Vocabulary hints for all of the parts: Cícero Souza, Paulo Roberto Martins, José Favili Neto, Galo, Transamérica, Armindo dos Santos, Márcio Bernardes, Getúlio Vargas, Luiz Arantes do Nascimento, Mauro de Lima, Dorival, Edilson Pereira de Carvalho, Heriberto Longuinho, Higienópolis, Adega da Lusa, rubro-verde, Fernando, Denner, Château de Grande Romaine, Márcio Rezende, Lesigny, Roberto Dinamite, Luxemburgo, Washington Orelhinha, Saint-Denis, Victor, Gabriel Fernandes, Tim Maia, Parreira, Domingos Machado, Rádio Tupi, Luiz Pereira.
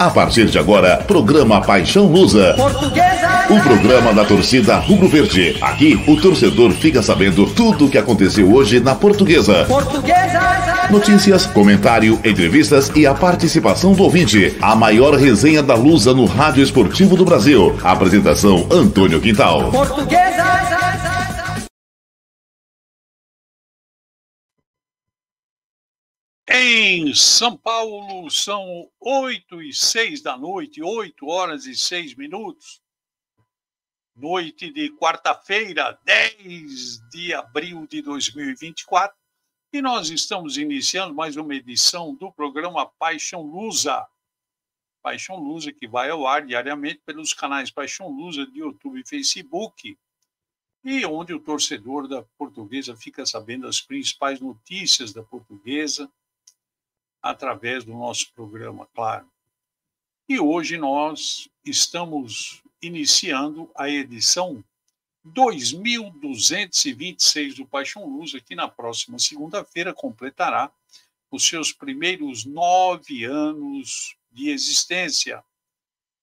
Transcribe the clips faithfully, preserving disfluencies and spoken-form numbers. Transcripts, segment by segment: A partir de agora, programa Paixão Lusa, o programa da torcida rubro-verde. Aqui, o torcedor fica sabendo tudo o que aconteceu hoje na Portuguesa. Notícias, comentário, entrevistas e a participação do ouvinte. A maior resenha da Lusa no rádio esportivo do Brasil. Apresentação, Antônio Quintal. Em São Paulo, são oito e seis da noite, oito horas e seis minutos. Noite de quarta-feira, dez de abril de dois mil e vinte e quatro. E nós estamos iniciando mais uma edição do programa Paixão Lusa. Paixão Lusa, que vai ao ar diariamente pelos canais Paixão Lusa de YouTube e Facebook. E onde o torcedor da Portuguesa fica sabendo as principais notícias da Portuguesa, através do nosso programa, claro. E hoje nós estamos iniciando a edição dois mil duzentos e vinte e seis do Paixão Lusa, que na próxima segunda-feira completará os seus primeiros nove anos de existência.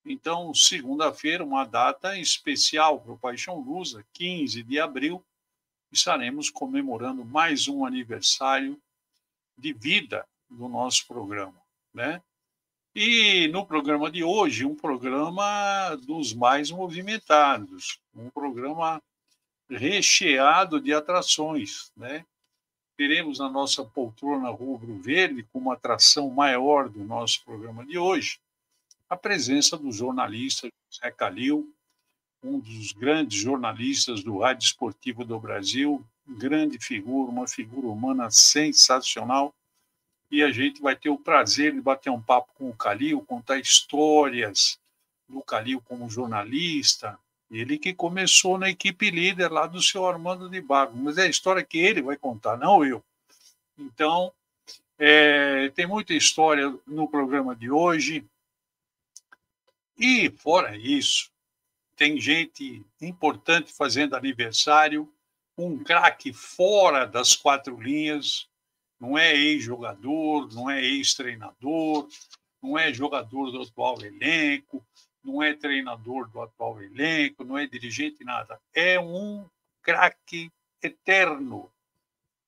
Então, segunda-feira, uma data especial para o Paixão Lusa, quinze de abril, estaremos comemorando mais um aniversário de vida do nosso programa, né? E no programa de hoje, um programa dos mais movimentados, um programa recheado de atrações, né? Teremos na nossa poltrona rubro-verde, como atração maior do nosso programa de hoje, a presença do jornalista José Calil, um dos grandes jornalistas do rádio esportivo do Brasil, grande figura, uma figura humana sensacional. E a gente vai ter o prazer de bater um papo com o Calil, contar histórias do Calil como jornalista. Ele que começou na equipe líder lá do seu Armando de Barros. Mas é a história que ele vai contar, não eu. Então, é, tem muita história no programa de hoje. E, fora isso, tem gente importante fazendo aniversário. Um craque fora das quatro linhas. Não é ex-jogador, não é ex-treinador, não é jogador do atual elenco, não é treinador do atual elenco, não é dirigente, nada. É um craque eterno,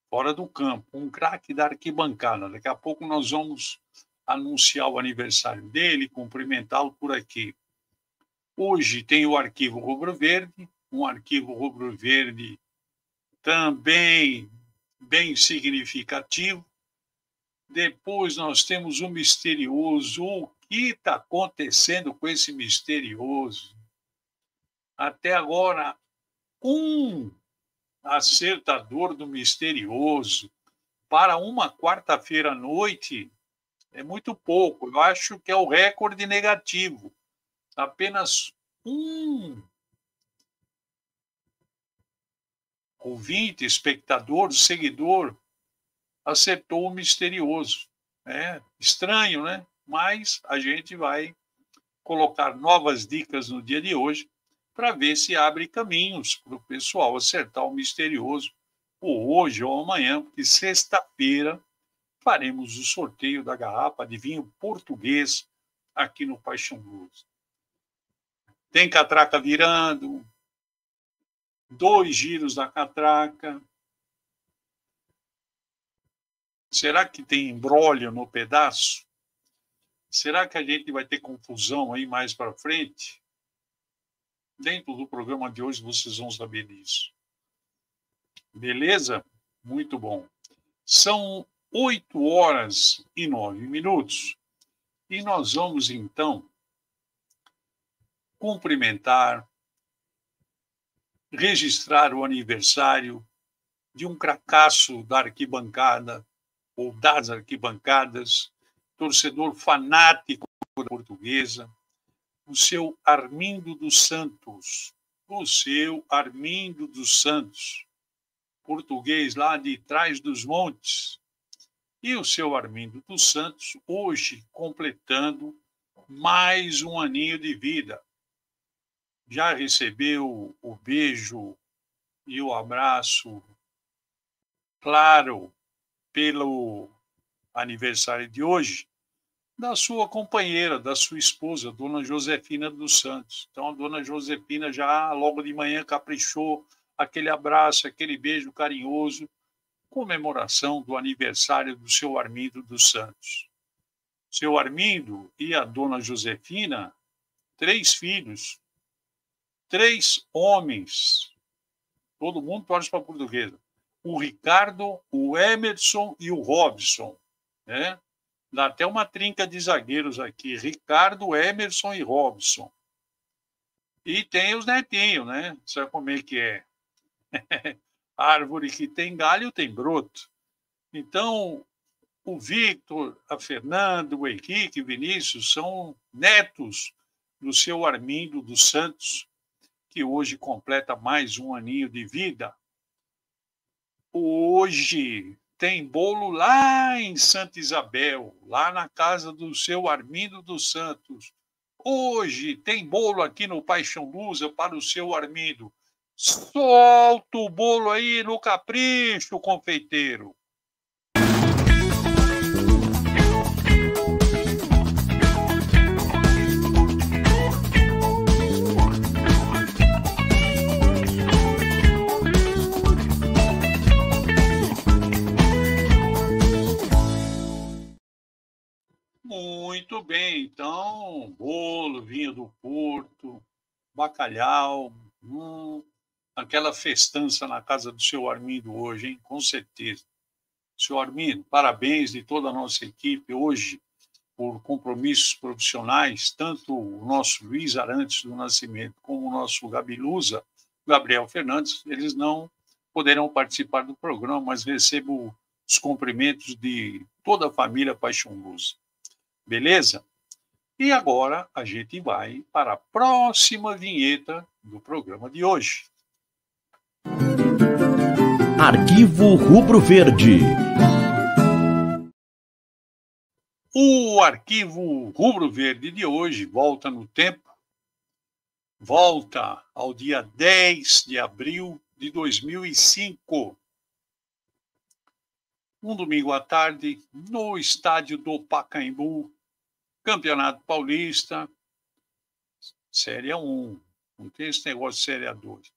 fora do campo, um craque da arquibancada. Daqui a pouco nós vamos anunciar o aniversário dele, cumprimentá-lo por aqui. Hoje tem o Arquivo Rubro-Verde, um Arquivo Rubro-Verde também bem significativo. Depois nós temos o misterioso. O que está acontecendo com esse misterioso? Até agora, um acertador do misterioso para uma quarta-feira à noite é muito pouco. Eu acho que é o recorde negativo. Apenas um ouvinte, espectador, seguidor, acertou o misterioso. É estranho, né? Mas a gente vai colocar novas dicas no dia de hoje para ver se abre caminhos para o pessoal acertar o misterioso ou hoje ou amanhã, porque sexta-feira faremos o sorteio da garrafa de vinho português aqui no Paixão Lusa. Tem catraca virando, dois giros da catraca. Será que tem embrólio no pedaço? Será que a gente vai ter confusão aí mais para frente? Dentro do programa de hoje vocês vão saber disso. Beleza? Muito bom. São oito horas e nove minutos. E nós vamos, então, cumprimentar, registrar o aniversário de um cracaço da arquibancada ou das arquibancadas, torcedor fanático da Portuguesa, o seu Armindo dos Santos, o seu Armindo dos Santos, português lá de trás dos montes. E o seu Armindo dos Santos, hoje completando mais um aninho de vida. Já recebeu o beijo e o abraço, claro, pelo aniversário de hoje, da sua companheira, da sua esposa, dona Josefina dos Santos. Então, a dona Josefina já logo de manhã caprichou aquele abraço, aquele beijo carinhoso, comemoração do aniversário do seu Armindo dos Santos. Seu Armindo e a dona Josefina, três filhos, três homens, todo mundo torce para a portuguesa, o Ricardo, o Emerson e o Robson, né? Dá até uma trinca de zagueiros aqui, Ricardo, Emerson e Robson. E tem os netinhos, né? Sabe como é que é? Árvore que tem galho tem broto. Então, o Victor, a Fernando, o Henrique, o Vinícius são netos do seu Armindo dos Santos, que hoje completa mais um aninho de vida. Hoje tem bolo lá em Santa Isabel, lá na casa do seu Armindo dos Santos. Hoje tem bolo aqui no Paixão Lusa para o seu Armindo. Solta o bolo aí no capricho, confeiteiro. Muito bem, então, bolo, vinho do Porto, bacalhau, hum, aquela festança na casa do seu Armindo hoje, hein? Com certeza. Seu Armindo, parabéns de toda a nossa equipe hoje, por compromissos profissionais, tanto o nosso Luiz Arantes do Nascimento como o nosso Gabilusa, Gabriel Fernandes, eles não poderão participar do programa, mas recebo os cumprimentos de toda a família Paixão Lusa. Beleza? E agora a gente vai para a próxima vinheta do programa de hoje. Arquivo Rubro Verde. O Arquivo Rubro Verde de hoje volta no tempo, volta ao dia dez de abril de dois mil e cinco. Um domingo à tarde, no estádio do Pacaembu, Campeonato Paulista, Série um. Não tem esse negócio de Série dois.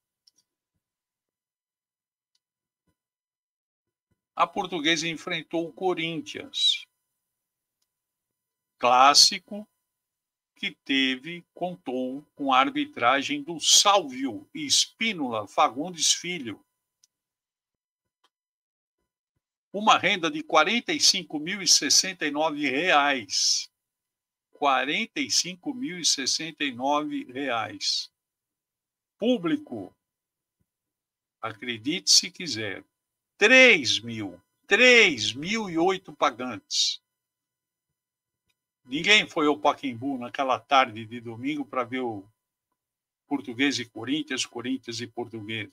A Portuguesa enfrentou o Corinthians. Clássico que teve, contou com a arbitragem do Sálvio Espínola Fagundes Filho. Uma renda de quarenta e cinco mil e sessenta e nove reais. quarenta e cinco mil e sessenta e nove reais. Público, acredite se quiser, três mil. três mil e oito pagantes. Ninguém foi ao Pacaembu naquela tarde de domingo para ver o Português e Corinthians, Corinthians e Português.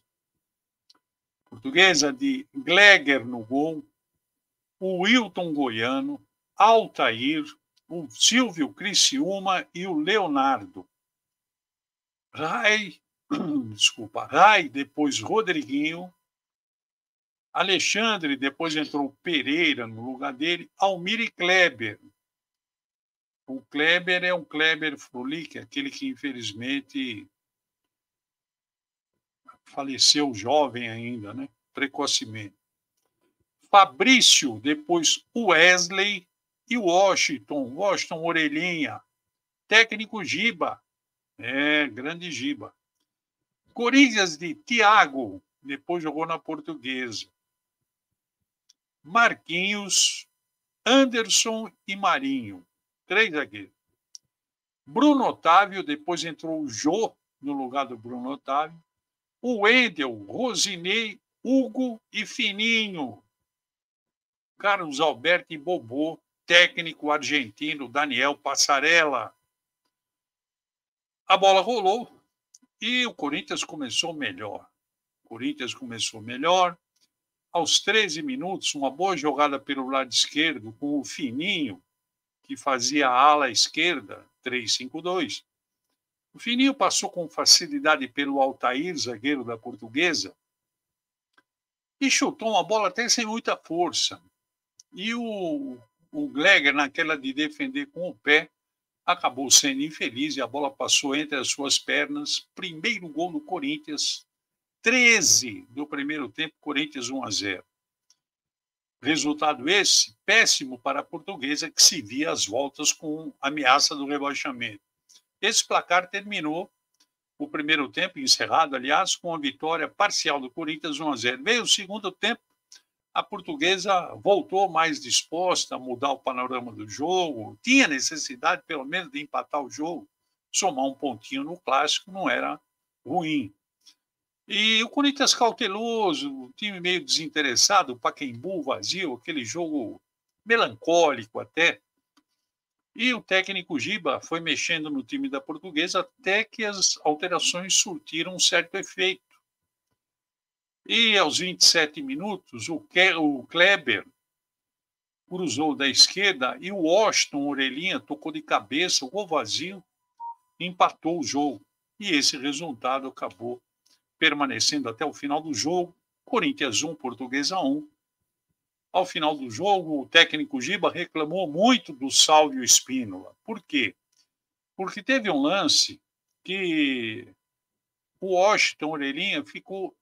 Portuguesa de Gleger no gol, o Wilton Goiano, Altair, o Silvio Criciúma e o Leonardo. Rai, desculpa, Rai, depois Rodriguinho, Alexandre, depois entrou Pereira no lugar dele, Almir e Kleber. O Kleber é um Kleber Frolic, aquele que infelizmente faleceu jovem ainda, né? Precocemente. Fabrício, depois Wesley e Washington. Washington Orelhinha. Técnico Giba. É, grande Giba. Corinthians de Thiago, depois jogou na Portuguesa. Marquinhos, Anderson e Marinho. Três zagueiros. Bruno Otávio, depois entrou o Jô no lugar do Bruno Otávio. O Wendel, Rosinei, Hugo e Fininho. Carlos Alberto e Bobô, técnico argentino Daniel Passarella. A bola rolou e o Corinthians começou melhor. O Corinthians começou melhor. Aos treze minutos, uma boa jogada pelo lado esquerdo com o Fininho, que fazia a ala esquerda, três cinco dois. O Fininho passou com facilidade pelo Altair, zagueiro da Portuguesa, e chutou uma bola até sem muita força. E o, o Gleger, naquela de defender com o pé, acabou sendo infeliz e a bola passou entre as suas pernas. Primeiro gol no Corinthians, treze do primeiro tempo, Corinthians um a zero. Resultado esse, péssimo para a Portuguesa, que se via às voltas com ameaça do rebaixamento. Esse placar terminou o primeiro tempo, encerrado, aliás, com a vitória parcial do Corinthians um a zero. Veio o segundo tempo, a Portuguesa voltou mais disposta a mudar o panorama do jogo, tinha necessidade, pelo menos, de empatar o jogo, somar um pontinho no clássico não era ruim. E o Corinthians cauteloso, o time meio desinteressado, o Pacaembu vazio, aquele jogo melancólico até. E o técnico Giba foi mexendo no time da Portuguesa até que as alterações surtiram um certo efeito. E aos vinte e sete minutos, o Kleber cruzou da esquerda e o Washington Orelhinha tocou de cabeça, o gol vazio, empatou o jogo. E esse resultado acabou permanecendo até o final do jogo, Corinthians um, Portuguesa um. Ao final do jogo, o técnico Giba reclamou muito do Sálvio Espínola. Por quê? Porque teve um lance que o Washington Orelhinha ficou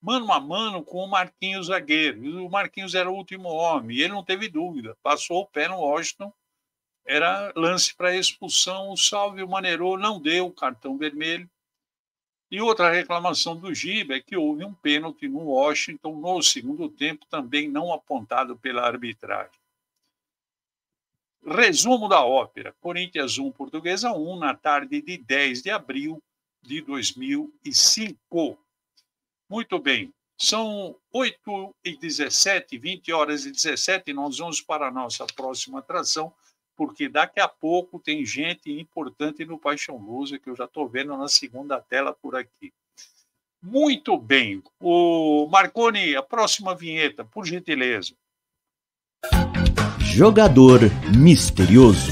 mano a mano com o Marquinhos zagueiro. O Marquinhos era o último homem, e ele não teve dúvida. Passou o pé no Washington, era lance para expulsão. O Sálvio maneirou, não deu cartão vermelho. E outra reclamação do Giba é que houve um pênalti no Washington no segundo tempo, também não apontado pela arbitragem. Resumo da ópera. Corinthians um, Portuguesa um, na tarde de dez de abril de dois mil e cinco. Muito bem, são oito e dezessete, vinte horas e dezessete, e nós vamos para a nossa próxima atração, porque daqui a pouco tem gente importante no Paixão Lusa, que eu já estou vendo na segunda tela por aqui. Muito bem, o Marconi, a próxima vinheta, por gentileza. Jogador Misterioso.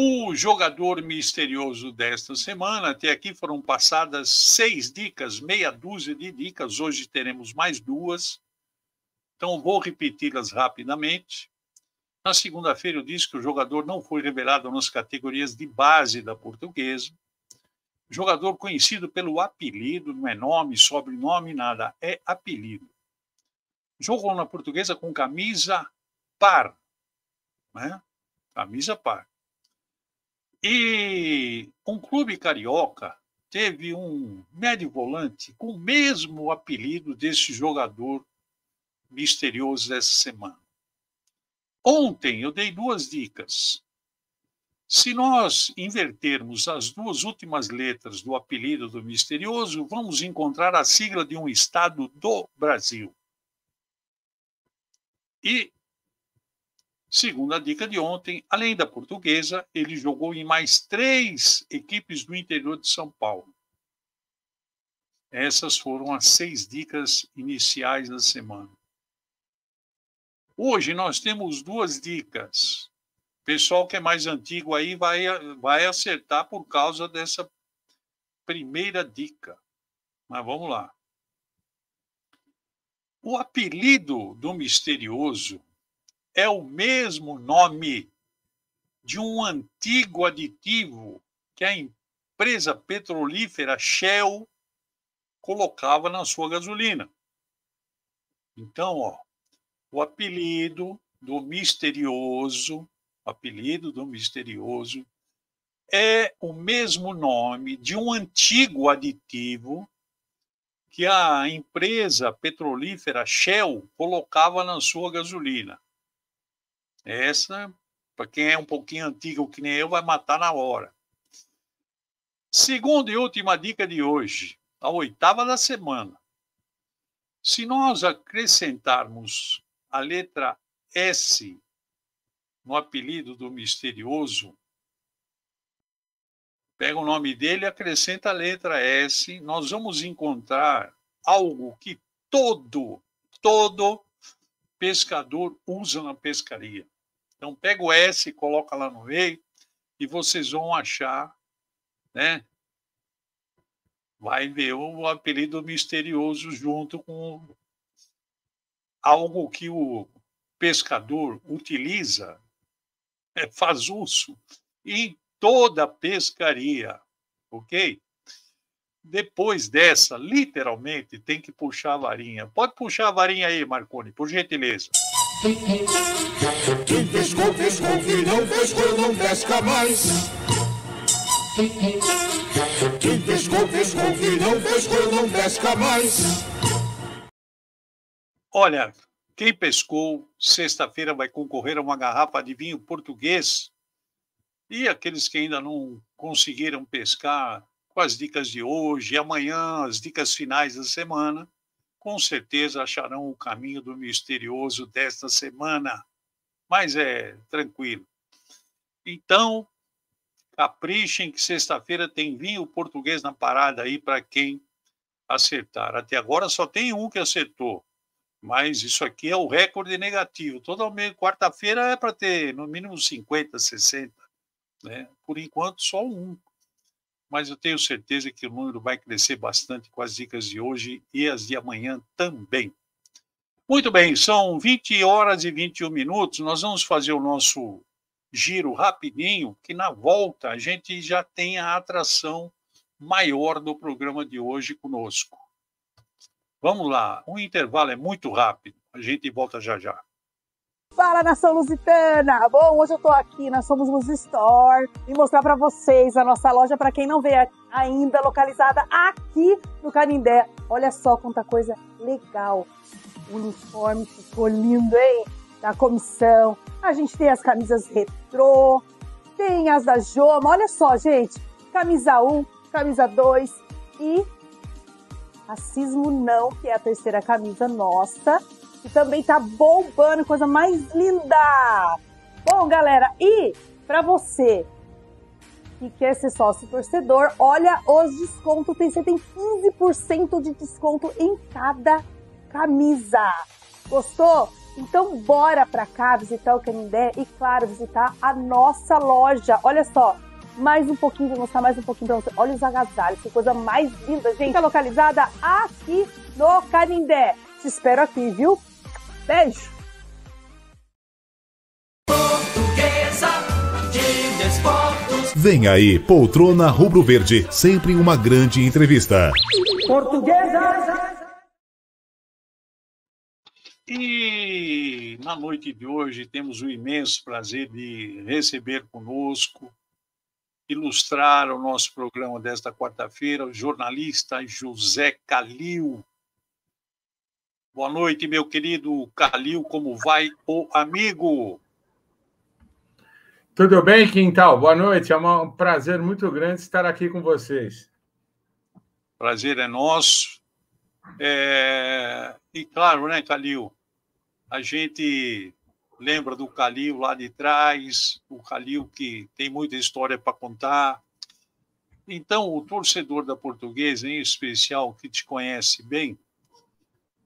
O jogador misterioso desta semana, até aqui foram passadas seis dicas, meia dúzia de dicas, hoje teremos mais duas, então vou repeti-las rapidamente. Na segunda-feira eu disse que o jogador não foi revelado nas categorias de base da Portuguesa, jogador conhecido pelo apelido, não é nome, sobrenome, nada, é apelido. Jogou na Portuguesa com camisa par, né? Camisa par. E um clube carioca teve um médio volante com o mesmo apelido desse jogador misterioso dessa semana. Ontem eu dei duas dicas. Se nós invertermos as duas últimas letras do apelido do misterioso, vamos encontrar a sigla de um estado do Brasil. E segundo a dica de ontem, além da Portuguesa, ele jogou em mais três equipes do interior de São Paulo. Essas foram as seis dicas iniciais da semana. Hoje nós temos duas dicas. O pessoal que é mais antigo aí vai, vai acertar por causa dessa primeira dica. Mas vamos lá. O apelido do misterioso é o mesmo nome de um antigo aditivo que a empresa petrolífera Shell colocava na sua gasolina. Então, ó, o apelido do misterioso, apelido do misterioso é o mesmo nome de um antigo aditivo que a empresa petrolífera Shell colocava na sua gasolina. Essa, para quem é um pouquinho antigo que nem eu, vai matar na hora. Segunda e última dica de hoje, a oitava da semana. Se nós acrescentarmos a letra S no apelido do misterioso, pega o nome dele e acrescenta a letra S, nós vamos encontrar algo que todo, todo pescador usa na pescaria. Então, pega o S e coloca lá no meio e vocês vão achar, né? Vai ver o apelido misterioso junto com algo que o pescador utiliza, é, faz uso em toda a pescaria, ok? Depois dessa, literalmente, tem que puxar a varinha. Pode puxar a varinha aí, Marconi, por gentileza. Quem pescou, pescou, quem não pescou, não pesca mais. Quem pescou, pescou, quem não pescou, não pesca mais. Olha, quem pescou, sexta-feira vai concorrer a uma garrafa de vinho português. E aqueles que ainda não conseguiram pescar, com as dicas de hoje, amanhã, as dicas finais da semana, com certeza acharão o caminho do misterioso desta semana. Mas é tranquilo. Então, caprichem que sexta-feira tem vinho português na parada aí para quem acertar. Até agora só tem um que acertou, mas isso aqui é o recorde negativo. Toda quarta-feira é para ter no mínimo cinquenta, sessenta. Né? Por enquanto, só um. Mas eu tenho certeza que o número vai crescer bastante com as dicas de hoje e as de amanhã também. Muito bem, são vinte horas e vinte e um minutos. Nós vamos fazer o nosso giro rapidinho, que na volta a gente já tem a atração maior do programa de hoje conosco. Vamos lá, o intervalo é muito rápido. A gente volta já já. Fala, nação lusitana! Bom, hoje eu tô aqui na Somos Luz Store e mostrar pra vocês a nossa loja, pra quem não vê ainda, localizada aqui no Canindé. Olha só quanta coisa legal! O uniforme ficou lindo, hein? Da comissão. A gente tem as camisas retrô, tem as da Joma. Olha só, gente! Camisa um, camisa dois e racismo não, que é a terceira camisa nossa. E também tá bombando, coisa mais linda! Bom, galera, e pra você que quer ser sócio torcedor, olha os descontos. Você tem quinze por cento de desconto em cada camisa. Gostou? Então bora pra cá visitar o Canindé e, claro, visitar a nossa loja. Olha só, mais um pouquinho, vou mostrar mais um pouquinho pra você. Olha os agasalhos, que coisa mais linda, gente. Fica localizada aqui no Canindé. Te espero aqui, viu? Beijo! Portuguesa de Desportos. Vem aí, Poltrona Rubro Verde, sempre uma grande entrevista. Portuguesa! E na noite de hoje temos o imenso prazer de receber conosco, ilustrar o nosso programa desta quarta-feira, o jornalista José Calil. Boa noite, meu querido Calil, como vai o amigo? Tudo bem, Quintal? Boa noite, é um prazer muito grande estar aqui com vocês. Prazer é nosso. É... E claro, né, Calil, a gente lembra do Calil lá de trás, o Calil que tem muita história para contar. Então, o torcedor da Portuguesa, em especial, que te conhece bem,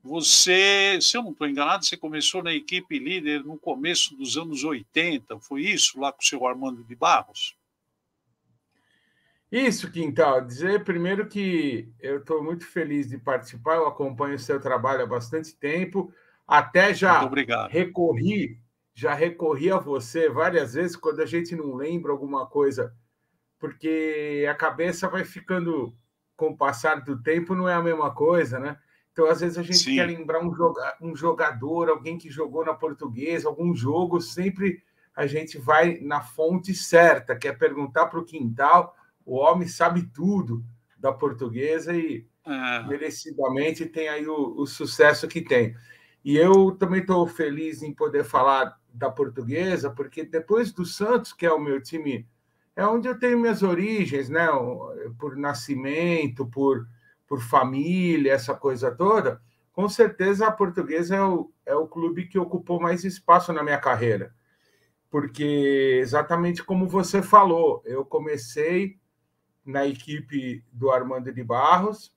você, se eu não estou enganado, você começou na equipe líder no começo dos anos oitenta, foi isso, lá com o seu Armando de Barros? Isso, Quintal. Dizer primeiro que eu estou muito feliz de participar, eu acompanho o seu trabalho há bastante tempo, até já recorri, já recorri a você várias vezes, quando a gente não lembra alguma coisa, porque a cabeça vai ficando, com o passar do tempo, não é a mesma coisa, né? Então, às vezes, a gente Sim. quer lembrar um, joga um jogador, alguém que jogou na Portuguesa, algum jogo, sempre a gente vai na fonte certa, quer perguntar para o Quintal, o homem sabe tudo da Portuguesa e, ah. merecidamente, tem aí o, o sucesso que tem. E eu também estou feliz em poder falar da Portuguesa, porque depois do Santos, que é o meu time, é onde eu tenho minhas origens, né? Por nascimento, por... por família, essa coisa toda, com certeza a Portuguesa é o, é o clube que ocupou mais espaço na minha carreira. Porque, exatamente como você falou, eu comecei na equipe do Armando de Barros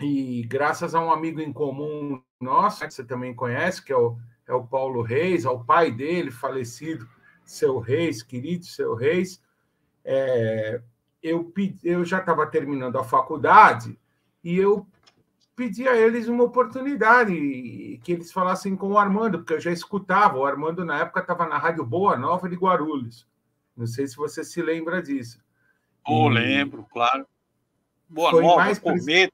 e, graças a um amigo em comum nosso, que você também conhece, que é o, é o Paulo Reis, ao pai dele, falecido, seu Reis, querido seu Reis, é... Eu, pedi, eu já estava terminando a faculdade e eu pedir a eles uma oportunidade e que eles falassem com o Armando, porque eu já escutava, o Armando na época estava na Rádio Boa Nova de Guarulhos. Não sei se você se lembra disso. Oh, e... lembro, claro. Boa Foi Nova, mais... Cometa,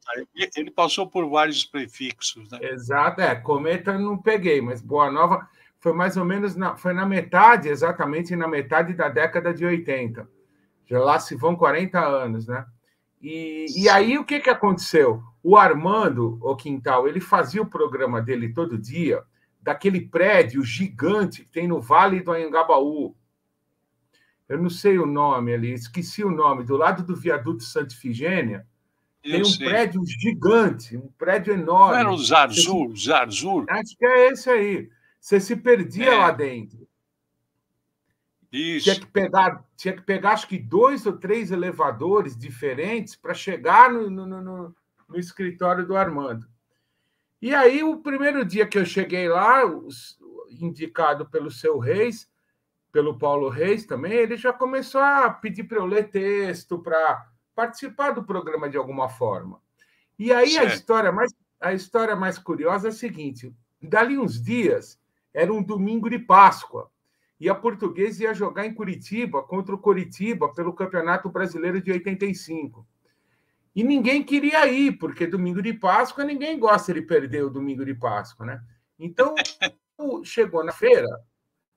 ele passou por vários prefixos, né? Exato, é, Cometa eu não peguei, mas Boa Nova... Foi mais ou menos na, foi na metade, exatamente na metade da década de oitenta. Já lá se vão quarenta anos, né? E, e aí o que, que aconteceu? O Armando, o Quintal, ele fazia o programa dele todo dia, daquele prédio gigante que tem no Vale do Anhangabaú. Eu não sei o nome ali, esqueci o nome. Do lado do viaduto Santa Ifigênia, tem um sei. prédio gigante, um prédio enorme. Não era o Zarzur, Zarzur? Acho que é esse aí. Você se perdia é. lá dentro. Isso. Tinha que pegar, tinha que pegar acho que dois ou três elevadores diferentes para chegar no, no, no, no escritório do Armando. E aí, o primeiro dia que eu cheguei lá, indicado pelo seu Reis, pelo Paulo Reis também, ele já começou a pedir para eu ler texto, para participar do programa de alguma forma. E aí, certo. a história mais, a história mais curiosa é a seguinte: dali uns dias, era um domingo de Páscoa, e a Portuguesa ia jogar em Curitiba, contra o Curitiba, pelo Campeonato Brasileiro de oitenta e cinco. E ninguém queria ir, porque domingo de Páscoa, ninguém gosta de perder o domingo de Páscoa, né? Então, chegou na feira,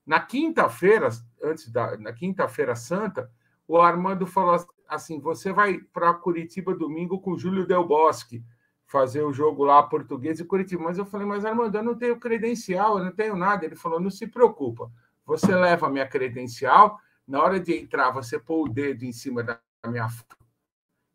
na quinta-feira, antes da na quinta-feira santa, o Armando falou assim: você vai para Curitiba domingo com o Júlio Del Bosque, fazer o jogo lá, Portuguesa e Curitiba. Mas eu falei: mas, Armando, eu não tenho credencial, eu não tenho nada. Ele falou: não se preocupa, você leva a minha credencial, na hora de entrar, você põe o dedo em cima da minha foto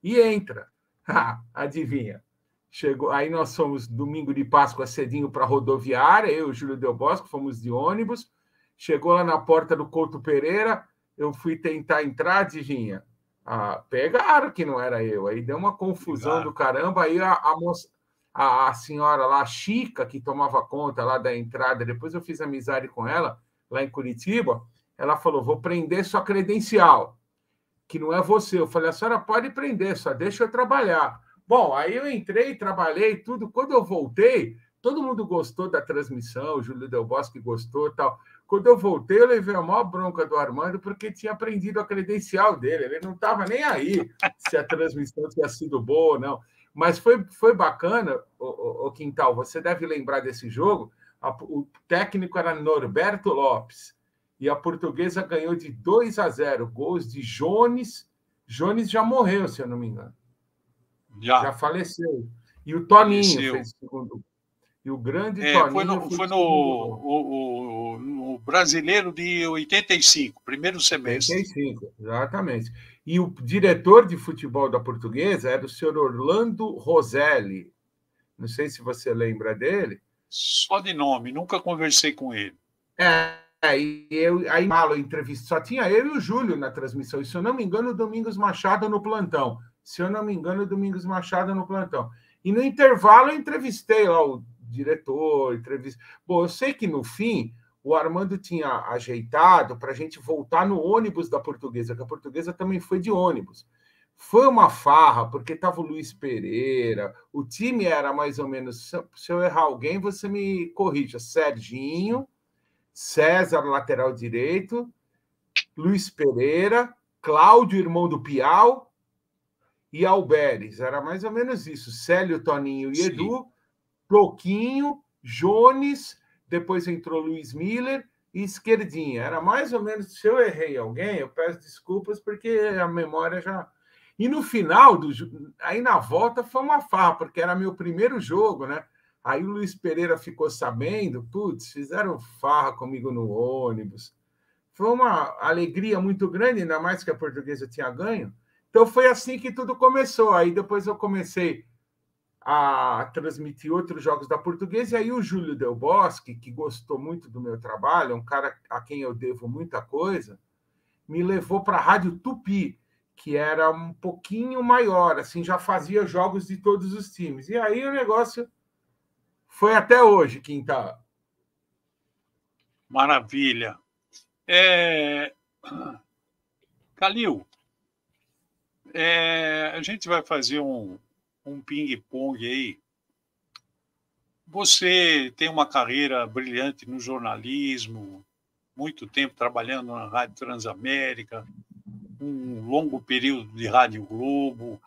e entra. Ah, adivinha? Chegou. Aí nós fomos, domingo de Páscoa, cedinho para a rodoviária, eu e o Júlio Del Bosque, fomos de ônibus, chegou lá na porta do Couto Pereira, eu fui tentar entrar, adivinha? Ah, pegaram que não era eu. Aí deu uma confusão pegaram. do caramba. Aí a, a, moça, a, a senhora lá, a Chica, que tomava conta lá da entrada, depois eu fiz amizade com ela, lá em Curitiba, ela falou: vou prender sua credencial, que não é você. Eu falei: a senhora pode prender, só deixa eu trabalhar. Bom, aí eu entrei, trabalhei, tudo. Quando eu voltei, todo mundo gostou da transmissão, o Júlio Del Bosque gostou e tal. Quando eu voltei, eu levei a maior bronca do Armando, porque tinha prendido a credencial dele. Ele não estava nem aí se a transmissão tinha sido boa ou não. Mas foi, foi bacana, o, o, o Quintal. Você deve lembrar desse jogo. A, o técnico era Norberto Lopes. E a Portuguesa ganhou de dois a zero. Gols de Jones. Jones já morreu, se eu não me engano. Já, já faleceu. E o Toninho faleceu. Fez o segundo gol. E o grande é, Toninho... Foi no, foi no o, o, o Brasileiro de oitenta e cinco, primeiro semestre. oitenta e cinco, exatamente. E o diretor de futebol da Portuguesa era o senhor Orlando Roselli. Não sei se você lembra dele. Só de nome, nunca conversei com ele. É, e eu, aí falo, entrevista, só tinha eu e o Júlio na transmissão. E, se eu não me engano, o Domingos Machado no plantão. Se eu não me engano, o Domingos Machado no plantão. E no intervalo eu entrevistei lá o diretor, entrevista... Bom, eu sei que no fim o Armando tinha ajeitado para a gente voltar no ônibus da Portuguesa, que a Portuguesa também foi de ônibus. Foi uma farra, porque estava o Luiz Pereira, o time era mais ou menos... Se eu errar alguém, você me corrija. Serginho, César, lateral direito, Luiz Pereira, Cláudio, irmão do Piau, e Alberes. Era mais ou menos isso. Célio, Toninho e Sim. Edu... Toquinho, Jones, depois entrou Luiz Miller e Esquerdinha. Era mais ou menos... Se eu errei alguém, eu peço desculpas, porque a memória já... E no final, do aí na volta foi uma farra, porque era meu primeiro jogo, né? Aí o Luiz Pereira ficou sabendo, putz, fizeram farra comigo no ônibus. Foi uma alegria muito grande, ainda mais que a Portuguesa tinha ganho. Então foi assim que tudo começou. Aí depois eu comecei a transmitir outros jogos da Portuguesa, e aí o Júlio Del Bosque, que gostou muito do meu trabalho, um cara a quem eu devo muita coisa, me levou para a Rádio Tupi, que era um pouquinho maior, assim, já fazia jogos de todos os times. E aí o negócio foi até hoje, Quinta. Maravilha. É... Calil, é... a gente vai fazer um um ping-pong aí Você tem uma carreira brilhante no jornalismo, muito tempo trabalhando na Rádio Transamérica, um longo período de Rádio Globo.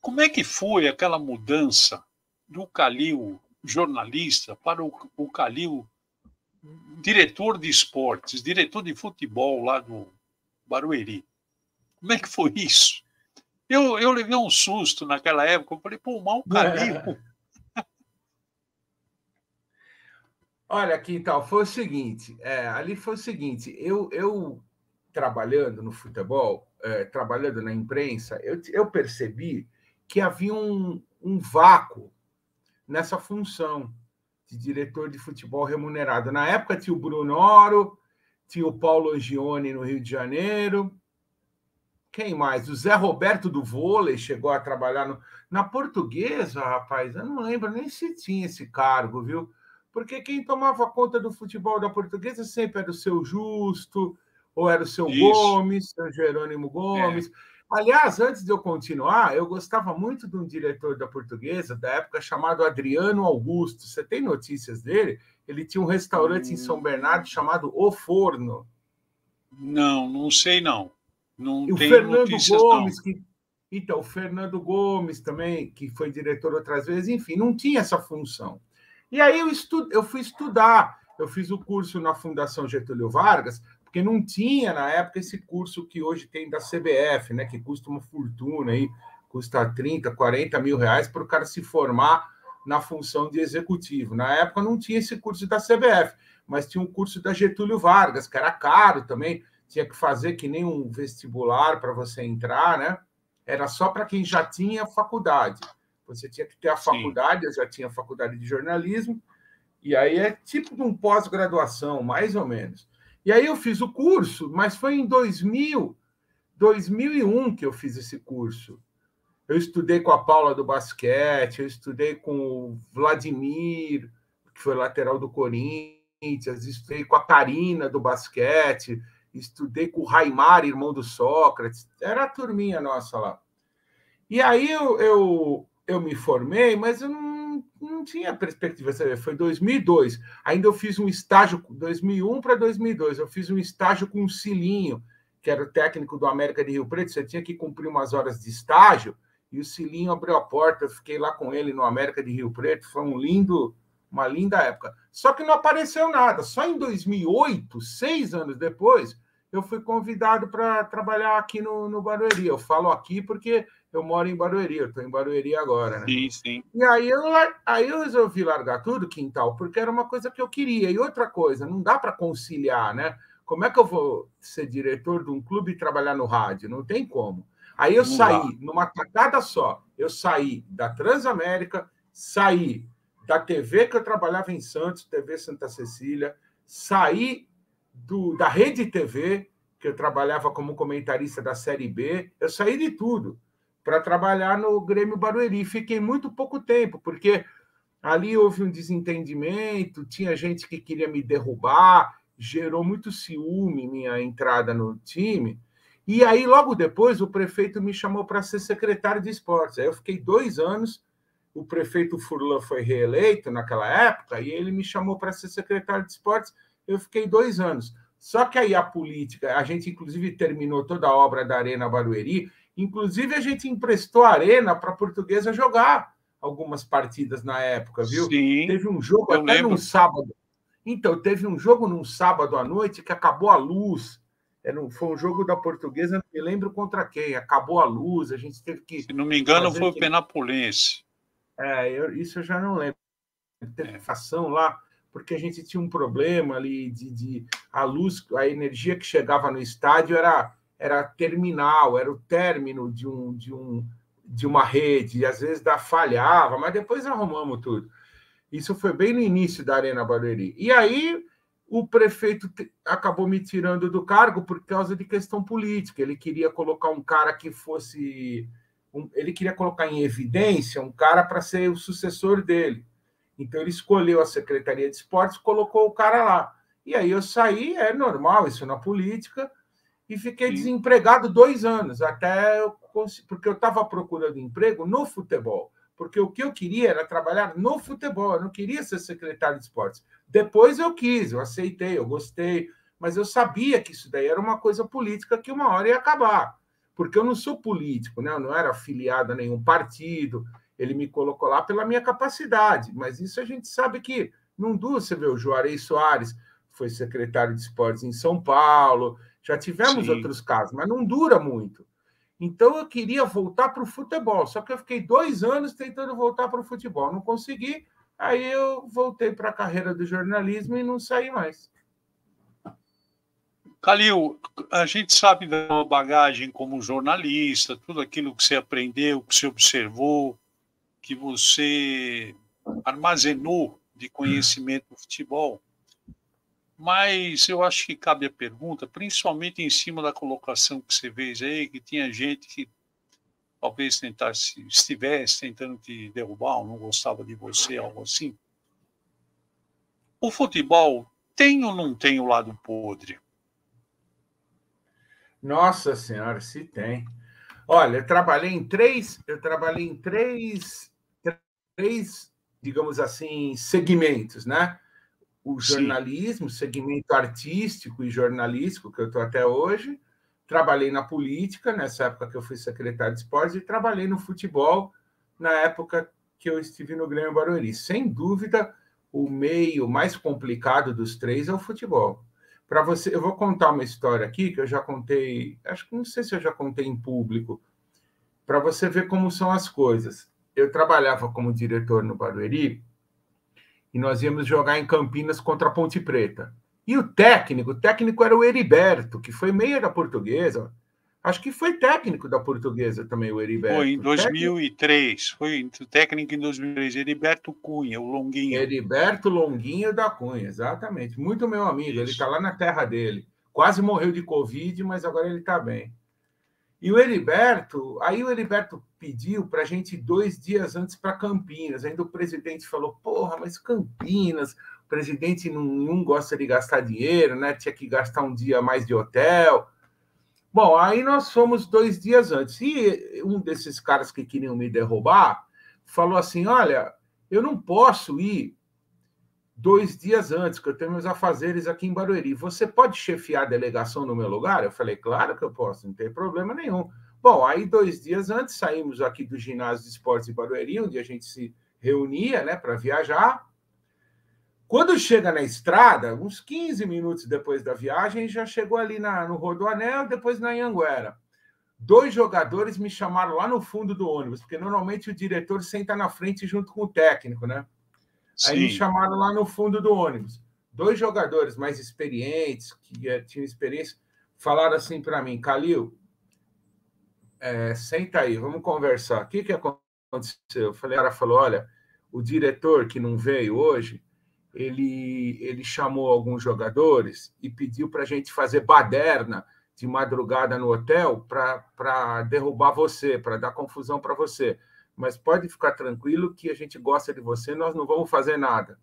Como é que foi aquela mudança do Calil jornalista para o, o Calil diretor de esportes, diretor de futebol lá do Barueri? Como é que foi isso? Eu, eu levei um susto naquela época, eu falei, pô, mal Calil. Olha, Quintal, foi o seguinte, é, ali foi o seguinte, eu, eu trabalhando no futebol, é, trabalhando na imprensa, eu, eu percebi que havia um, um vácuo nessa função de diretor de futebol remunerado. Na época tinha o Bruno Oro, tinha o Paulo Angione no Rio de Janeiro, quem mais? O Zé Roberto do vôlei chegou a trabalhar no... na Portuguesa, rapaz, eu não lembro nem se tinha esse cargo, viu? Porque quem tomava conta do futebol da Portuguesa sempre era o seu Justo, ou era o seu Isso. Gomes, seu Jerônimo Gomes. É. Aliás, antes de eu continuar, eu gostava muito de um diretor da Portuguesa, da época, chamado Adriano Augusto. Você tem notícias dele? Ele tinha um restaurante hum. em São Bernardo chamado O Forno. Não, não sei, não. Não e tem o Fernando notícias, Gomes, que... Então, o Fernando Gomes também, que foi diretor outras vezes, enfim, não tinha essa função. E aí eu, estu... eu fui estudar, eu fiz o curso na Fundação Getúlio Vargas, porque não tinha, na época, esse curso que hoje tem da C B F, né, que custa uma fortuna, aí, custa trinta, quarenta mil reais para o cara se formar na função de executivo. Na época não tinha esse curso da C B F, mas tinha um curso da Getúlio Vargas, que era caro também, tinha que fazer que nem um vestibular para você entrar, né? Era só para quem já tinha faculdade. Você tinha que ter a faculdade, Sim. eu já tinha faculdade de jornalismo, e aí é tipo de um pós-graduação, mais ou menos. E aí eu fiz o curso, mas foi em dois mil, dois mil e um que eu fiz esse curso. Eu estudei com a Paula do basquete, eu estudei com o Vladimir, que foi lateral do Corinthians, estudei com a Karina do basquete, estudei com o Raimar, irmão do Sócrates, era a turminha nossa lá. E aí eu, eu, eu me formei, mas eu não, não tinha perspectiva, foi dois mil e dois, ainda eu fiz um estágio, dois mil e um para dois mil e dois, eu fiz um estágio com o Silinho, que era o técnico do América de Rio Preto, você tinha que cumprir umas horas de estágio, e o Silinho abriu a porta, eu fiquei lá com ele no América de Rio Preto, foi um lindo... uma linda época. Só que não apareceu nada. Só em dois mil e oito, seis anos depois, eu fui convidado para trabalhar aqui no, no Barueri. Eu falo aqui porque eu moro em Barueri, eu estou em Barueri agora, né? Sim, sim. E aí eu, aí eu resolvi largar tudo, Quintal, porque era uma coisa que eu queria. E outra coisa, não dá para conciliar, né? Como é que eu vou ser diretor de um clube e trabalhar no rádio? Não tem como. Aí eu não saí, dá. numa tacada só, eu saí da Transamérica, saí da T V que eu trabalhava em Santos, T V Santa Cecília, saí do, da Rede T V, que eu trabalhava como comentarista da Série B, eu saí de tudo para trabalhar no Grêmio Barueri. Fiquei muito pouco tempo, porque ali houve um desentendimento, tinha gente que queria me derrubar, gerou muito ciúme minha entrada no time. E aí, logo depois, o prefeito me chamou para ser secretário de esportes. Aí eu fiquei dois anos. O prefeito Furlan foi reeleito naquela época e ele me chamou para ser secretário de esportes. Eu fiquei dois anos. Só que aí a política... A gente, inclusive, terminou toda a obra da Arena Barueri. Inclusive, a gente emprestou a Arena para a Portuguesa jogar algumas partidas na época, viu? Sim, teve um jogo até lembro. num sábado. Então, teve um jogo num sábado à noite que acabou a luz. Era um, foi um jogo da Portuguesa, não me lembro contra quem. Acabou a luz, a gente teve que... Se não me engano, foi o Penapolense. É, eu, isso eu já não lembro. Teve ação lá, porque a gente tinha um problema ali de, de a luz, a energia que chegava no estádio era, era terminal, era o término de, um, de, um, de uma rede, e às vezes da, falhava, mas depois arrumamos tudo. Isso foi bem no início da Arena Barueri. E aí o prefeito acabou me tirando do cargo por causa de questão política. Ele queria colocar um cara que fosse... ele queria colocar em evidência um cara para ser o sucessor dele. Então, ele escolheu a Secretaria de Esportes, colocou o cara lá. E aí eu saí, é normal isso na política, e fiquei Sim. desempregado dois anos, até eu, porque eu estava procurando emprego no futebol. porque o que eu queria era trabalhar no futebol, eu não queria ser secretário de esportes. Depois eu quis, eu aceitei, eu gostei, mas eu sabia que isso daí era uma coisa política que uma hora ia acabar, porque eu não sou político, né? Eu não era afiliado a nenhum partido, ele me colocou lá pela minha capacidade, mas isso a gente sabe que não dura. Você vê o Juarez Soares, foi secretário de esportes em São Paulo, já tivemos Sim. outros casos, mas não dura muito. Então, eu queria voltar para o futebol, só que eu fiquei dois anos tentando voltar para o futebol, não consegui, aí eu voltei para a carreira do jornalismo e não saí mais. Calil, a gente sabe da sua bagagem como jornalista, tudo aquilo que você aprendeu, que você observou, que você armazenou de conhecimento do futebol, mas eu acho que cabe a pergunta, principalmente em cima da colocação que você fez aí, que tinha gente que talvez tentasse, estivesse tentando te derrubar, ou não gostava de você, algo assim. O futebol tem ou não tem o lado podre? Nossa Senhora, se tem. Olha, eu trabalhei em três, eu trabalhei em três, três, digamos assim, segmentos, né? O jornalismo, Sim. segmento artístico e jornalístico, que eu estou até hoje. Trabalhei na política, nessa época que eu fui secretário de esportes, e trabalhei no futebol na época que eu estive no Grêmio Barueri. Sem dúvida, o meio mais complicado dos três é o futebol. Para você, eu vou contar uma história aqui que eu já contei, acho que não sei se eu já contei em público, para você ver como são as coisas. Eu trabalhava como diretor no Barueri, e nós íamos jogar em Campinas contra a Ponte Preta. E o técnico, o técnico era o Heriberto, que foi meia da Portuguesa. Acho que foi técnico da Portuguesa também, o Heriberto. Foi em dois mil e três, foi técnico em dois mil e três, Heriberto Cunha, o Longuinho. Heriberto Longuinho da Cunha, exatamente. Muito meu amigo, Isso. ele está lá na terra dele. Quase morreu de Covid, mas agora ele está bem. E o Heriberto, aí o Heriberto pediu para a gente ir dois dias antes para Campinas. Ainda o presidente falou, porra, mas Campinas, o presidente não, não gosta de gastar dinheiro, né? Tinha que gastar um dia mais de hotel. Bom, aí nós fomos dois dias antes. E um desses caras que queriam me derrubar falou assim, olha, eu não posso ir dois dias antes, que eu tenho meus afazeres aqui em Barueri. Você pode chefiar a delegação no meu lugar? Eu falei, claro que eu posso, não tem problema nenhum. Bom, aí dois dias antes saímos aqui do ginásio de esportes de Barueri, onde a gente se reunia, né, para viajar. Quando chega na estrada, uns quinze minutos depois da viagem, já chegou ali na, no Rodoanel, depois na Anhanguera. Dois jogadores me chamaram lá no fundo do ônibus, porque normalmente o diretor senta na frente junto com o técnico, né? Sim. Aí me chamaram lá no fundo do ônibus. Dois jogadores mais experientes, que é, tinham experiência, falaram assim para mim, Calil, é, senta aí, vamos conversar. O que, que aconteceu? Eu falei, o cara falou, olha, o diretor que não veio hoje, ele, ele chamou alguns jogadores e pediu para a gente fazer baderna de madrugada no hotel para derrubar você, para dar confusão para você. Mas pode ficar tranquilo que a gente gosta de você, nós não vamos fazer nada.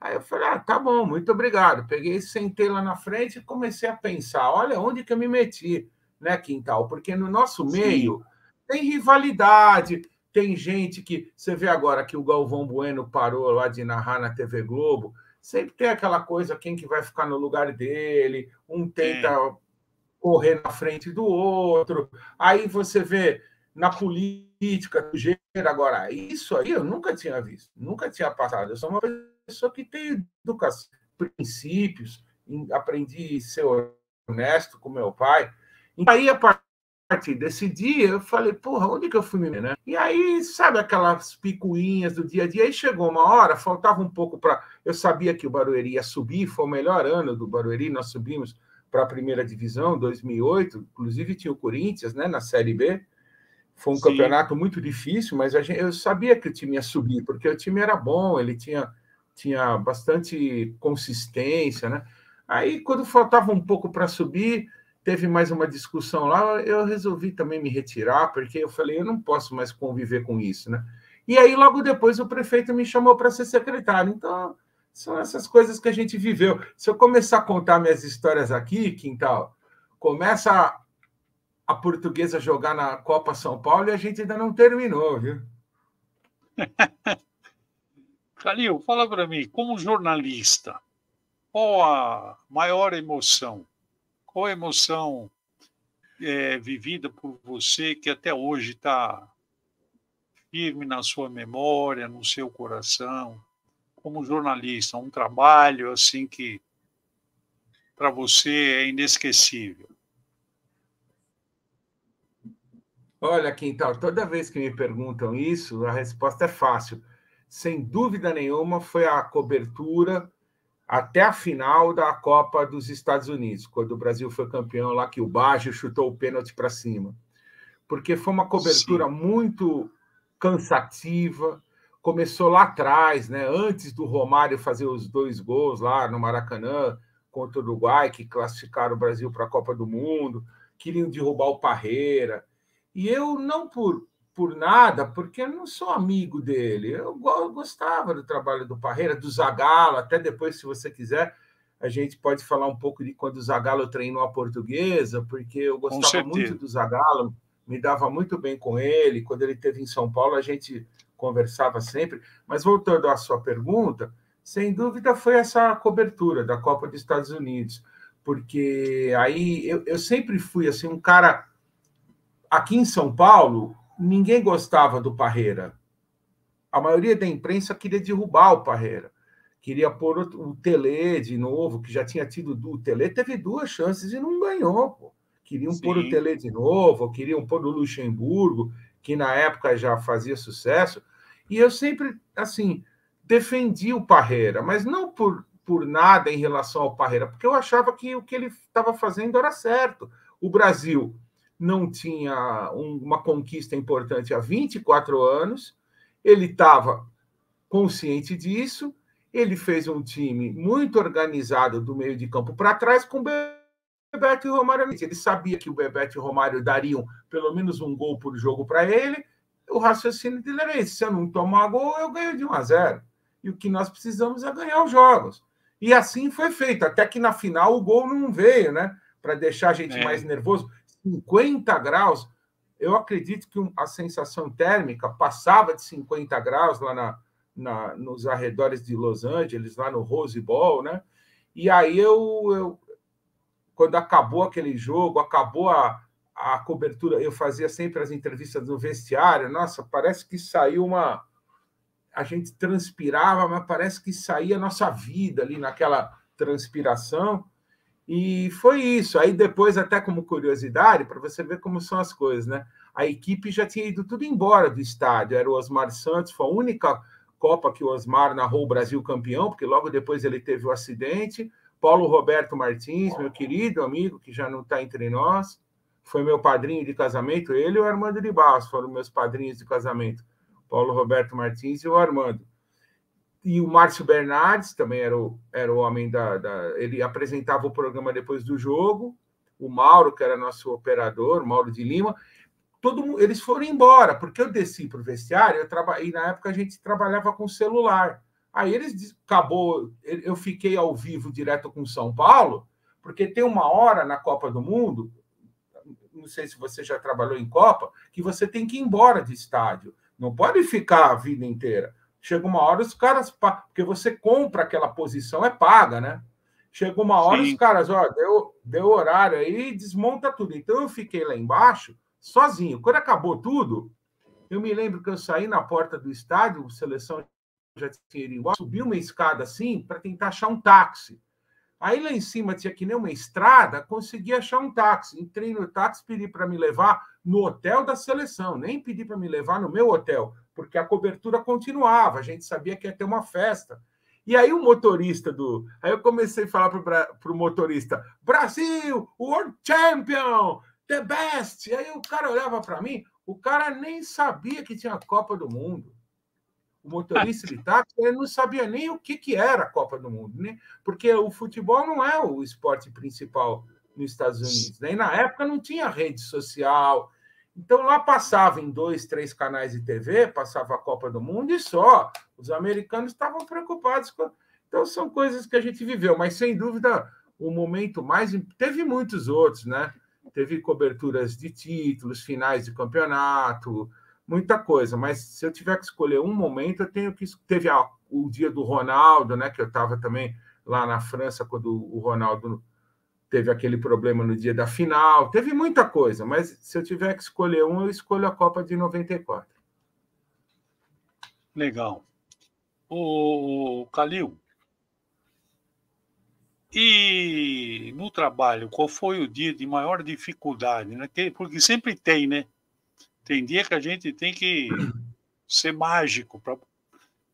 Aí eu falei, ah, tá bom, muito obrigado. Peguei, sentei lá na frente e comecei a pensar, olha onde que eu me meti, né, Quintal? Porque no nosso meio Sim. tem rivalidade, tem gente que... Você vê agora que o Galvão Bueno parou lá de narrar na T V Globo, sempre tem aquela coisa, quem que vai ficar no lugar dele, um tenta é. correr na frente do outro. Aí você vê na política, política, sujeira. Agora, isso aí eu nunca tinha visto, nunca tinha passado. Eu sou uma pessoa que tem educação, princípios, aprendi a ser honesto com meu pai. E aí, a partir desse dia, eu falei, porra, onde que eu fui me meter, né? E aí, sabe aquelas picuinhas do dia a dia? Aí chegou uma hora, faltava um pouco para... Eu sabia que o Barueri ia subir, foi o melhor ano do Barueri, nós subimos para a primeira divisão, dois mil e oito, inclusive tinha o Corinthians, né, na Série B. Foi um Sim. campeonato muito difícil, mas a gente, eu sabia que o time ia subir, porque o time era bom, ele tinha, tinha bastante consistência, né? Aí, quando faltava um pouco para subir, teve mais uma discussão lá, eu resolvi também me retirar, porque eu falei, eu não posso mais conviver com isso, né? E aí, logo depois, o prefeito me chamou para ser secretário. Então, são essas coisas que a gente viveu. Se eu começar a contar minhas histórias aqui, Quintal, começa a... a Portuguesa jogar na Copa São Paulo e a gente ainda não terminou, viu? Calil, fala para mim, como jornalista, qual a maior emoção? Qual a emoção é, vivida por você que até hoje está firme na sua memória, no seu coração, como jornalista? Um trabalho assim que para você é inesquecível. Olha, Quintal, toda vez que me perguntam isso, a resposta é fácil. Sem dúvida nenhuma, foi a cobertura até a final da Copa dos Estados Unidos, quando o Brasil foi campeão lá, que o Baggio chutou o pênalti para cima. Porque foi uma cobertura, sim, muito cansativa. Começou lá atrás, né? Antes do Romário fazer os dois gols lá no Maracanã, contra o Uruguai, que classificaram o Brasil para a Copa do Mundo, queriam derrubar o Parreira. E eu não por, por nada, porque eu não sou amigo dele. Eu gostava do trabalho do Parreira, do Zagalo. Até depois, se você quiser, a gente pode falar um pouco de quando o Zagalo treinou a Portuguesa, porque eu gostava muito do Zagalo, me dava muito bem com ele. Quando ele esteve em São Paulo, a gente conversava sempre. Mas voltando à sua pergunta, sem dúvida foi essa cobertura da Copa dos Estados Unidos, porque aí eu, eu sempre fui assim, um cara... Aqui em São Paulo, ninguém gostava do Parreira. A maioria da imprensa queria derrubar o Parreira. Queria pôr o Telê de novo, que já tinha tido... O Telê teve duas chances e não ganhou, pô. Queriam, sim, pôr o Telê de novo, queriam pôr o Luxemburgo, que na época já fazia sucesso. E eu sempre, assim, defendi o Parreira, mas não por, por nada em relação ao Parreira, porque eu achava que o que ele estava fazendo era certo. O Brasil... não tinha uma conquista importante há vinte e quatro anos, ele estava consciente disso, ele fez um time muito organizado do meio de campo para trás com o Bebeto e o Romário. Ele sabia que o Bebeto e o Romário dariam pelo menos um gol por jogo para ele, o raciocínio dele era esse: se eu não tomar gol, eu ganho de um a zero. E o que nós precisamos é ganhar os jogos. E assim foi feito, até que na final o gol não veio, né? Para deixar a gente é. mais nervoso. cinquenta graus, eu acredito que a sensação térmica passava de cinquenta graus lá na, na, nos arredores de Los Angeles, lá no Rose Bowl, né? E aí eu, eu quando acabou aquele jogo, acabou a, a cobertura, eu fazia sempre as entrevistas no vestiário, nossa, parece que saiu uma... A gente transpirava, mas parece que saía a nossa vida ali naquela transpiração. E foi isso. Aí depois, até como curiosidade, para você ver como são as coisas, né? A equipe já tinha ido tudo embora do estádio. Era o Osmar Santos, foi a única Copa que o Osmar narrou o Brasil campeão, porque logo depois ele teve o acidente. Paulo Roberto Martins, meu querido amigo, que já não está entre nós, foi meu padrinho de casamento. Ele e o Armando de Barros foram meus padrinhos de casamento. Paulo Roberto Martins e o Armando. E o Márcio Bernardes também era o, era o homem da, da... Ele apresentava o programa depois do jogo. O Mauro, que era nosso operador, Mauro de Lima. Todo mundo, eles foram embora, porque eu desci para o vestiário eu traba, e na época a gente trabalhava com celular. Aí eles... Acabou... Eu fiquei ao vivo direto com São Paulo, porque tem uma hora na Copa do Mundo, não sei se você já trabalhou em Copa, que você tem que ir embora de estádio. Não pode ficar a vida inteira. Chega uma hora, os caras... Porque você compra aquela posição, é paga, né? Chega uma hora, sim, os caras... Ó, deu, deu horário aí, desmonta tudo. Então, eu fiquei lá embaixo, sozinho. Quando acabou tudo, eu me lembro que eu saí na porta do estádio, a seleção já tinha ido embora, subi uma escada assim para tentar achar um táxi. Aí, lá em cima, tinha que nem uma estrada, consegui achar um táxi. Entrei no táxi, pedi para me levar no hotel da seleção. Nem pedi para me levar no meu hotel, porque a cobertura continuava, a gente sabia que ia ter uma festa. E aí o motorista do... Aí eu comecei a falar para o motorista: Brasil, World Champion, the best! E aí o cara olhava para mim, o cara nem sabia que tinha a Copa do Mundo. O motorista de táxi, ele não sabia nem o que, que era a Copa do Mundo, né? Porque o futebol não é o esporte principal nos Estados Unidos, né? E na época não tinha rede social... Então, lá passava em dois, três canais de T V, passava a Copa do Mundo e só. Os americanos estavam preocupados com... Então, são coisas que a gente viveu. Mas, sem dúvida, o momento mais... Teve muitos outros, né? Teve coberturas de títulos, finais de campeonato, muita coisa, mas se eu tiver que escolher um momento, eu tenho que... Teve a, o dia do Ronaldo, né, que eu estava também lá na França, quando o Ronaldo teve aquele problema no dia da final, teve muita coisa, mas se eu tiver que escolher um, eu escolho a Copa de noventa e quatro. Legal. O Calil, e no trabalho, qual foi o dia de maior dificuldade, né? Porque sempre tem, né? Tem dia que a gente tem que ser mágico para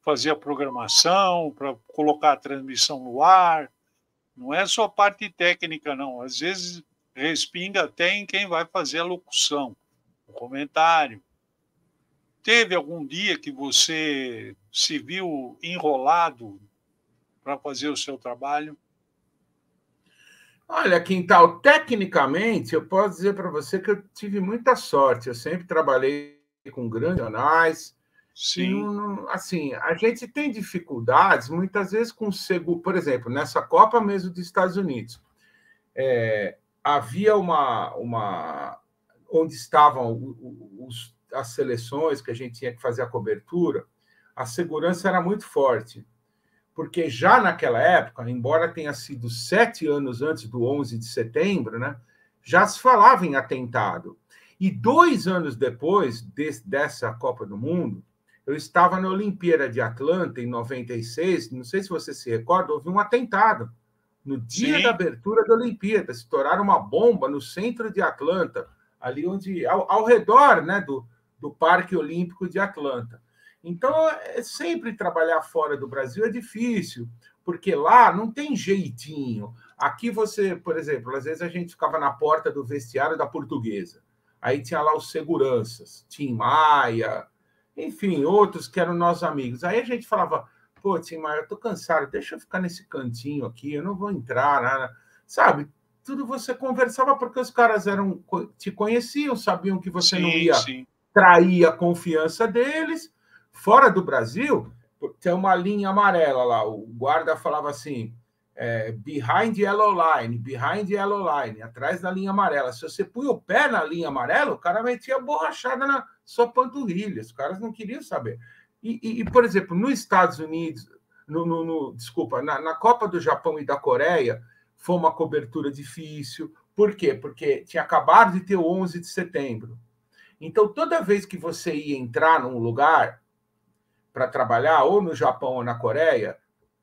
fazer a programação, para colocar a transmissão no ar. Não é só parte técnica, não. Às vezes respinga até em quem vai fazer a locução, o comentário. Teve algum dia que você se viu enrolado para fazer o seu trabalho? Olha, Quintal, tecnicamente, eu posso dizer para você que eu tive muita sorte. Eu sempre trabalhei com grandes jornais. Sim. Não, assim, a gente tem dificuldades, muitas vezes, com seguro. Por exemplo, nessa Copa mesmo dos Estados Unidos, é, havia uma, uma... Onde estavam os, as seleções que a gente tinha que fazer a cobertura, a segurança era muito forte. Porque já naquela época, embora tenha sido sete anos antes do onze de setembro, né, já se falava em atentado. E dois anos depois de, dessa Copa do Mundo, eu estava na Olimpíada de Atlanta, em noventa e seis, não sei se você se recorda, houve um atentado. No dia Sim. da abertura da Olimpíada, estouraram uma bomba no centro de Atlanta, ali onde, ao, ao redor, né, do, do Parque Olímpico de Atlanta. Então, é, sempre trabalhar fora do Brasil é difícil, porque lá não tem jeitinho. Aqui você, por exemplo, às vezes a gente ficava na porta do vestiário da Portuguesa. Aí tinha lá os seguranças, Tim Maia, enfim, outros que eram nossos amigos. Aí a gente falava, pô, Tim Maia, eu tô cansado, deixa eu ficar nesse cantinho aqui, eu não vou entrar, nada. Sabe? Tudo você conversava porque os caras eram, te conheciam, sabiam que você sim, não ia sim. trair a confiança deles. Fora do Brasil, tem uma linha amarela lá. O guarda falava assim, é, behind yellow line, behind yellow line, atrás da linha amarela. Se você punha o pé na linha amarela, o cara metia borrachada na sua panturrilha. Os caras não queriam saber. E, e, e por exemplo, nos Estados Unidos, no, no, no, desculpa, na, na Copa do Japão e da Coreia, foi uma cobertura difícil. Por quê? Porque tinha acabado de ter o onze de setembro. Então, toda vez que você ia entrar num lugar para trabalhar, ou no Japão ou na Coreia,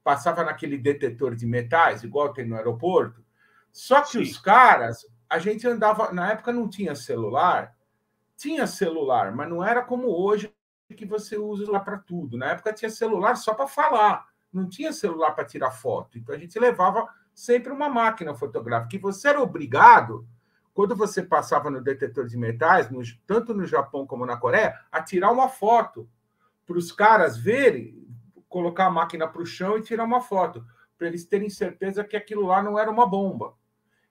passava naquele detetor de metais, igual tem no aeroporto. Só que Sim. os caras, a gente andava... Na época não tinha celular. Tinha celular, mas não era como hoje, que você usa lá para tudo. Na época tinha celular só para falar. Não tinha celular para tirar foto. Então, a gente levava sempre uma máquina fotográfica. E você era obrigado, quando você passava no detetor de metais, no, tanto no Japão como na Coreia, a tirar uma foto, para os caras verem, colocar a máquina para o chão e tirar uma foto, para eles terem certeza que aquilo lá não era uma bomba.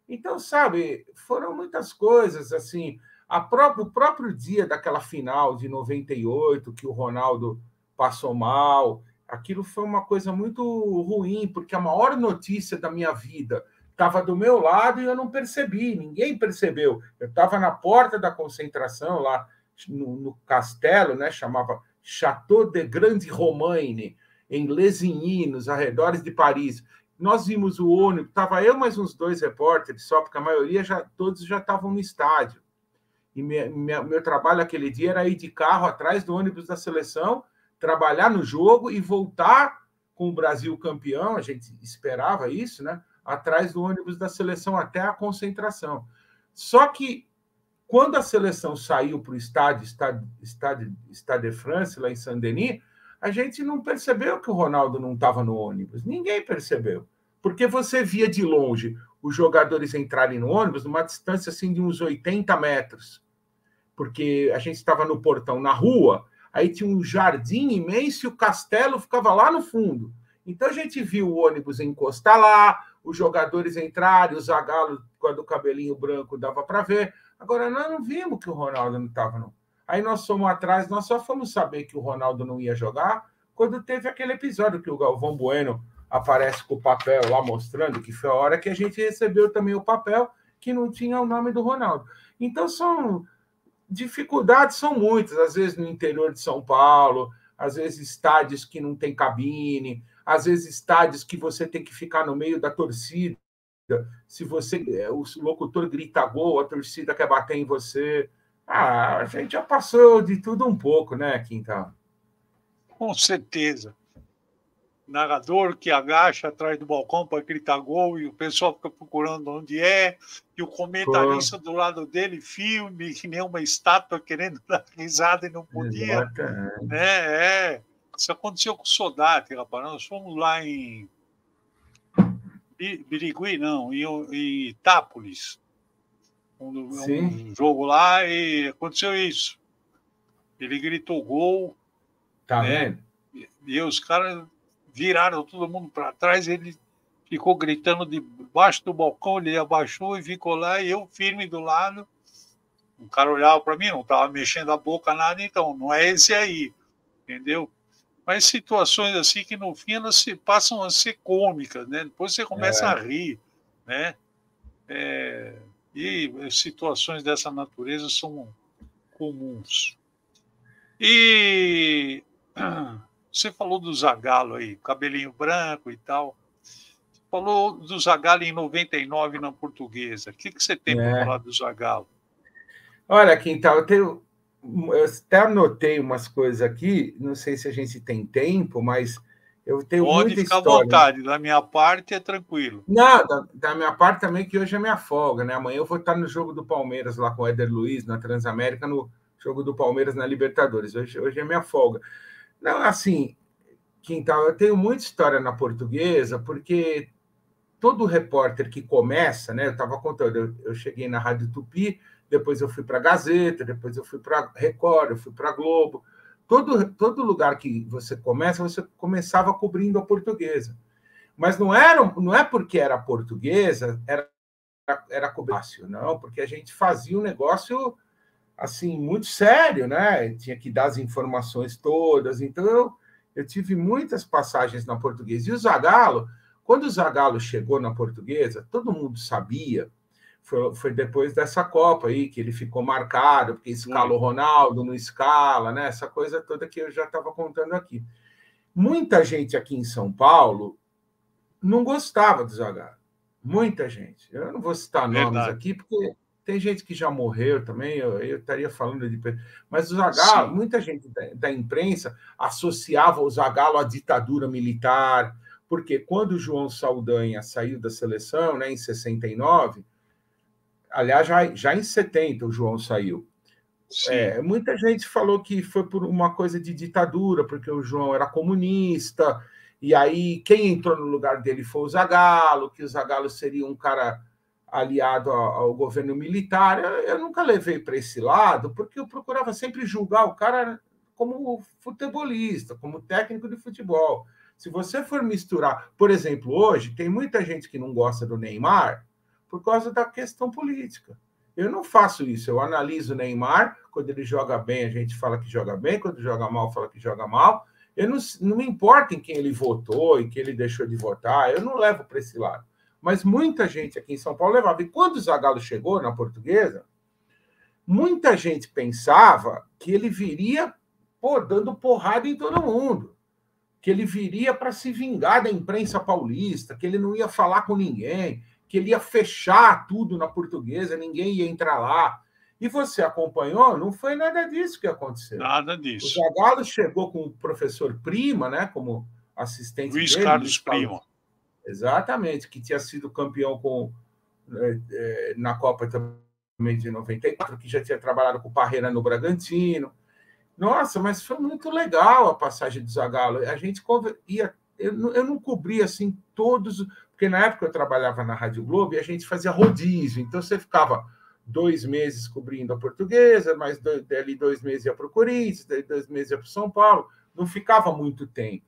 Então, sabe, foram muitas coisas, assim, a próprio, o próprio dia daquela final de noventa e oito, que o Ronaldo passou mal, aquilo foi uma coisa muito ruim, porque a maior notícia da minha vida estava do meu lado e eu não percebi, ninguém percebeu. Eu estava na porta da concentração, lá no, no castelo, né, chamava Château de Grande Romaine, em Lesigny, nos arredores de Paris. Nós vimos o ônibus, estava eu mais uns dois repórteres só, porque a maioria, já todos já estavam no estádio. E minha, minha, meu trabalho aquele dia era ir de carro atrás do ônibus da seleção, trabalhar no jogo e voltar com o Brasil campeão, a gente esperava isso, né? Atrás do ônibus da seleção até a concentração. Só que quando a seleção saiu para o estádio, estádio, estádio, estádio de France, lá em Saint-Denis, a gente não percebeu que o Ronaldo não estava no ônibus. Ninguém percebeu. Porque você via de longe os jogadores entrarem no ônibus numa distância assim, de uns oitenta metros. Porque a gente estava no portão, na rua, aí tinha um jardim imenso e o castelo ficava lá no fundo. Então a gente viu o ônibus encostar lá, os jogadores entrarem, o Zagalo, quando o cabelinho branco dava para ver. Agora, nós não vimos que o Ronaldo não estava, não. Aí nós fomos atrás, nós só fomos saber que o Ronaldo não ia jogar quando teve aquele episódio que o Galvão Bueno aparece com o papel lá mostrando, que foi a hora que a gente recebeu também o papel que não tinha o nome do Ronaldo. Então, são dificuldades são muitas, às vezes no interior de São Paulo, às vezes estádios que não tem cabine, às vezes estádios que você tem que ficar no meio da torcida. Se você, o locutor grita gol, a torcida quer bater em você. Ah, a gente já passou de tudo um pouco, né, Quintal? Com certeza. Narrador que agacha atrás do balcão para gritar gol e o pessoal fica procurando onde é, e o comentarista oh. do lado dele, filme, que nem uma estátua querendo dar risada e não podia. É, é. Isso aconteceu com o Sodate, rapaz. Nós fomos lá em Birigui, não, em Itápolis. Um, um jogo lá e aconteceu isso. Ele gritou gol. Tá vendo? Né? E, e os caras viraram todo mundo para trás, ele ficou gritando debaixo do balcão, ele abaixou e ficou lá, e eu firme do lado. O cara olhava para mim, não estava mexendo a boca, nada, então não é esse aí, entendeu? Mas situações assim que no fim elas se, passam a ser cômicas, né? Depois você começa é. a rir, né? É, e situações dessa natureza são comuns. E... você falou do Zagalo aí, cabelinho branco e tal. Você falou do Zagalo em noventa e nove na Portuguesa. O que, que você tem é. para falar do Zagalo? Olha, Quintal, eu, tenho, eu até anotei umas coisas aqui, não sei se a gente tem tempo, mas eu tenho Pode muita história. Pode ficar à vontade, da minha parte é tranquilo. Não, da, da minha parte também, que hoje é minha folga, né? Amanhã eu vou estar no jogo do Palmeiras, lá com o Éder Luiz, na Transamérica, no jogo do Palmeiras na Libertadores. Hoje, hoje é minha folga. Não, assim, Quintal, eu tenho muita história na Portuguesa, porque todo repórter que começa, né? Eu estava contando, eu, eu cheguei na Rádio Tupi, depois eu fui para a Gazeta, depois eu fui para Record, eu fui para Globo. Todo, todo lugar que você começa, você começava cobrindo a Portuguesa. Mas não, era, não é porque era Portuguesa, era, era cobrácio, não, porque a gente fazia um negócio... assim, muito sério, né? Tinha que dar as informações todas. Então, eu, eu tive muitas passagens na Portuguesa. E o Zagalo, quando o Zagalo chegou na Portuguesa, todo mundo sabia, foi, foi depois dessa Copa aí, que ele ficou marcado, porque escala o Ronaldo, não escala, né? Essa coisa toda que eu já estava contando aqui. Muita gente aqui em São Paulo não gostava do Zagalo. Muita gente. Eu não vou citar Verdade. nomes aqui, porque... tem gente que já morreu também, eu, eu estaria falando de... Mas o Zagalo, Sim. muita gente da, da imprensa associava o Zagalo à ditadura militar, porque quando o João Saldanha saiu da seleção, né, em sessenta e nove, aliás, já, já em setenta o João saiu. É, muita gente falou que foi por uma coisa de ditadura, porque o João era comunista, e aí quem entrou no lugar dele foi o Zagalo, que o Zagalo seria um cara... aliado ao governo militar. Eu nunca levei para esse lado, porque eu procurava sempre julgar o cara como futebolista, como técnico de futebol. Se você for misturar... Por exemplo, hoje, tem muita gente que não gosta do Neymar por causa da questão política. Eu não faço isso. Eu analiso o Neymar. Quando ele joga bem, a gente fala que joga bem. Quando joga mal, fala que joga mal. Eu não, não me importa em quem ele votou, em quem ele deixou de votar. Eu não levo para esse lado. Mas muita gente aqui em São Paulo levava. E quando o Zagalo chegou na Portuguesa, muita gente pensava que ele viria pô, dando porrada em todo mundo, que ele viria para se vingar da imprensa paulista, que ele não ia falar com ninguém, que ele ia fechar tudo na Portuguesa, ninguém ia entrar lá. E você acompanhou? Não foi nada disso que aconteceu. Nada disso. O Zagalo chegou com o professor Prima, né, como assistente Luiz dele. Carlos Luiz Carlos Prima. Exatamente, que tinha sido campeão com, é, na Copa também de noventa e quatro, que já tinha trabalhado com o Parreira no Bragantino. Nossa, mas foi muito legal a passagem do Zagalo. A gente ia, eu, eu não cobria assim todos, porque na época eu trabalhava na Rádio Globo e a gente fazia rodízio, então você ficava dois meses cobrindo a Portuguesa, mais dois, dali dois meses ia para o Corinthians, dali dois meses ia para o São Paulo, não ficava muito tempo.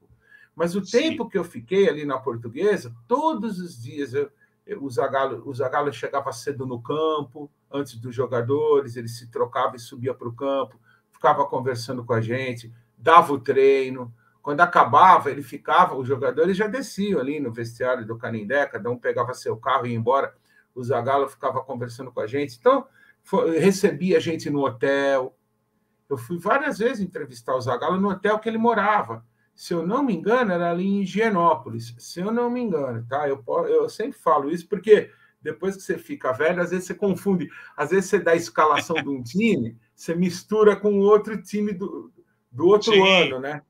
Mas o tempo Sim. que eu fiquei ali na Portuguesa, todos os dias, eu, eu, o, Zagalo, o Zagalo chegava cedo no campo, antes dos jogadores, ele se trocava e subia para o campo, ficava conversando com a gente, dava o treino. Quando acabava, ele ficava, os jogadores já desciam ali no vestiário do Canindé, cada um pegava seu carro e ia embora, o Zagalo ficava conversando com a gente. Então, foi, recebia a gente no hotel. Eu fui várias vezes entrevistar o Zagalo no hotel que ele morava. Se eu não me engano, era ali em Higienópolis. Se eu não me engano, tá? Eu, eu sempre falo isso, porque depois que você fica velho, às vezes você confunde. Às vezes você dá a escalação de um time, você mistura com outro time do, do outro Sim. ano, né?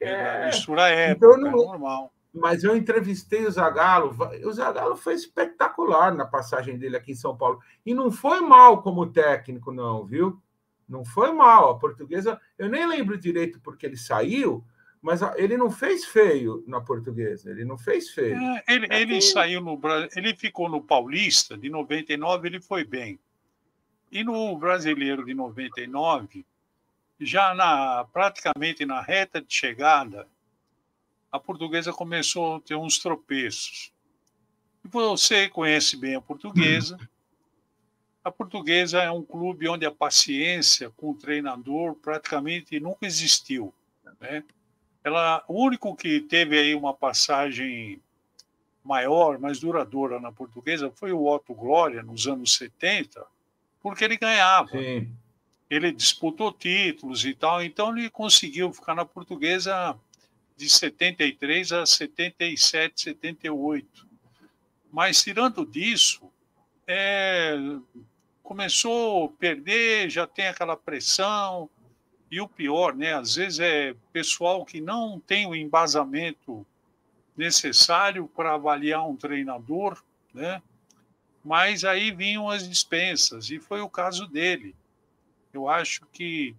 É, mistura é então, não... normal. Mas eu entrevistei o Zagalo. O Zagalo foi espetacular na passagem dele aqui em São Paulo. E não foi mal como técnico, não, viu? Não foi mal. A Portuguesa... Eu nem lembro direito porque ele saiu, mas ele não fez feio na Portuguesa. Ele não fez feio. É, ele é ele que... saiu no Brasil... Ele ficou no Paulista de noventa e nove, ele foi bem. E no Brasileiro de noventa e nove, já na, praticamente na reta de chegada... A Portuguesa começou a ter uns tropeços. Você conhece bem a Portuguesa. A Portuguesa é um clube onde a paciência com o treinador praticamente nunca existiu, né? Ela, o único que teve aí uma passagem maior, mais duradoura na Portuguesa foi o Otto Glória, nos anos setenta, porque ele ganhava. Sim. Ele disputou títulos e tal, então ele conseguiu ficar na Portuguesa... de setenta e três a setenta e sete, setenta e oito. Mas, tirando disso, é... começou a perder, já tem aquela pressão. E o pior, né? Às vezes é pessoal que não tem o embasamento necessário para avaliar um treinador, né? Mas aí vinham as dispensas, e foi o caso dele. Eu acho que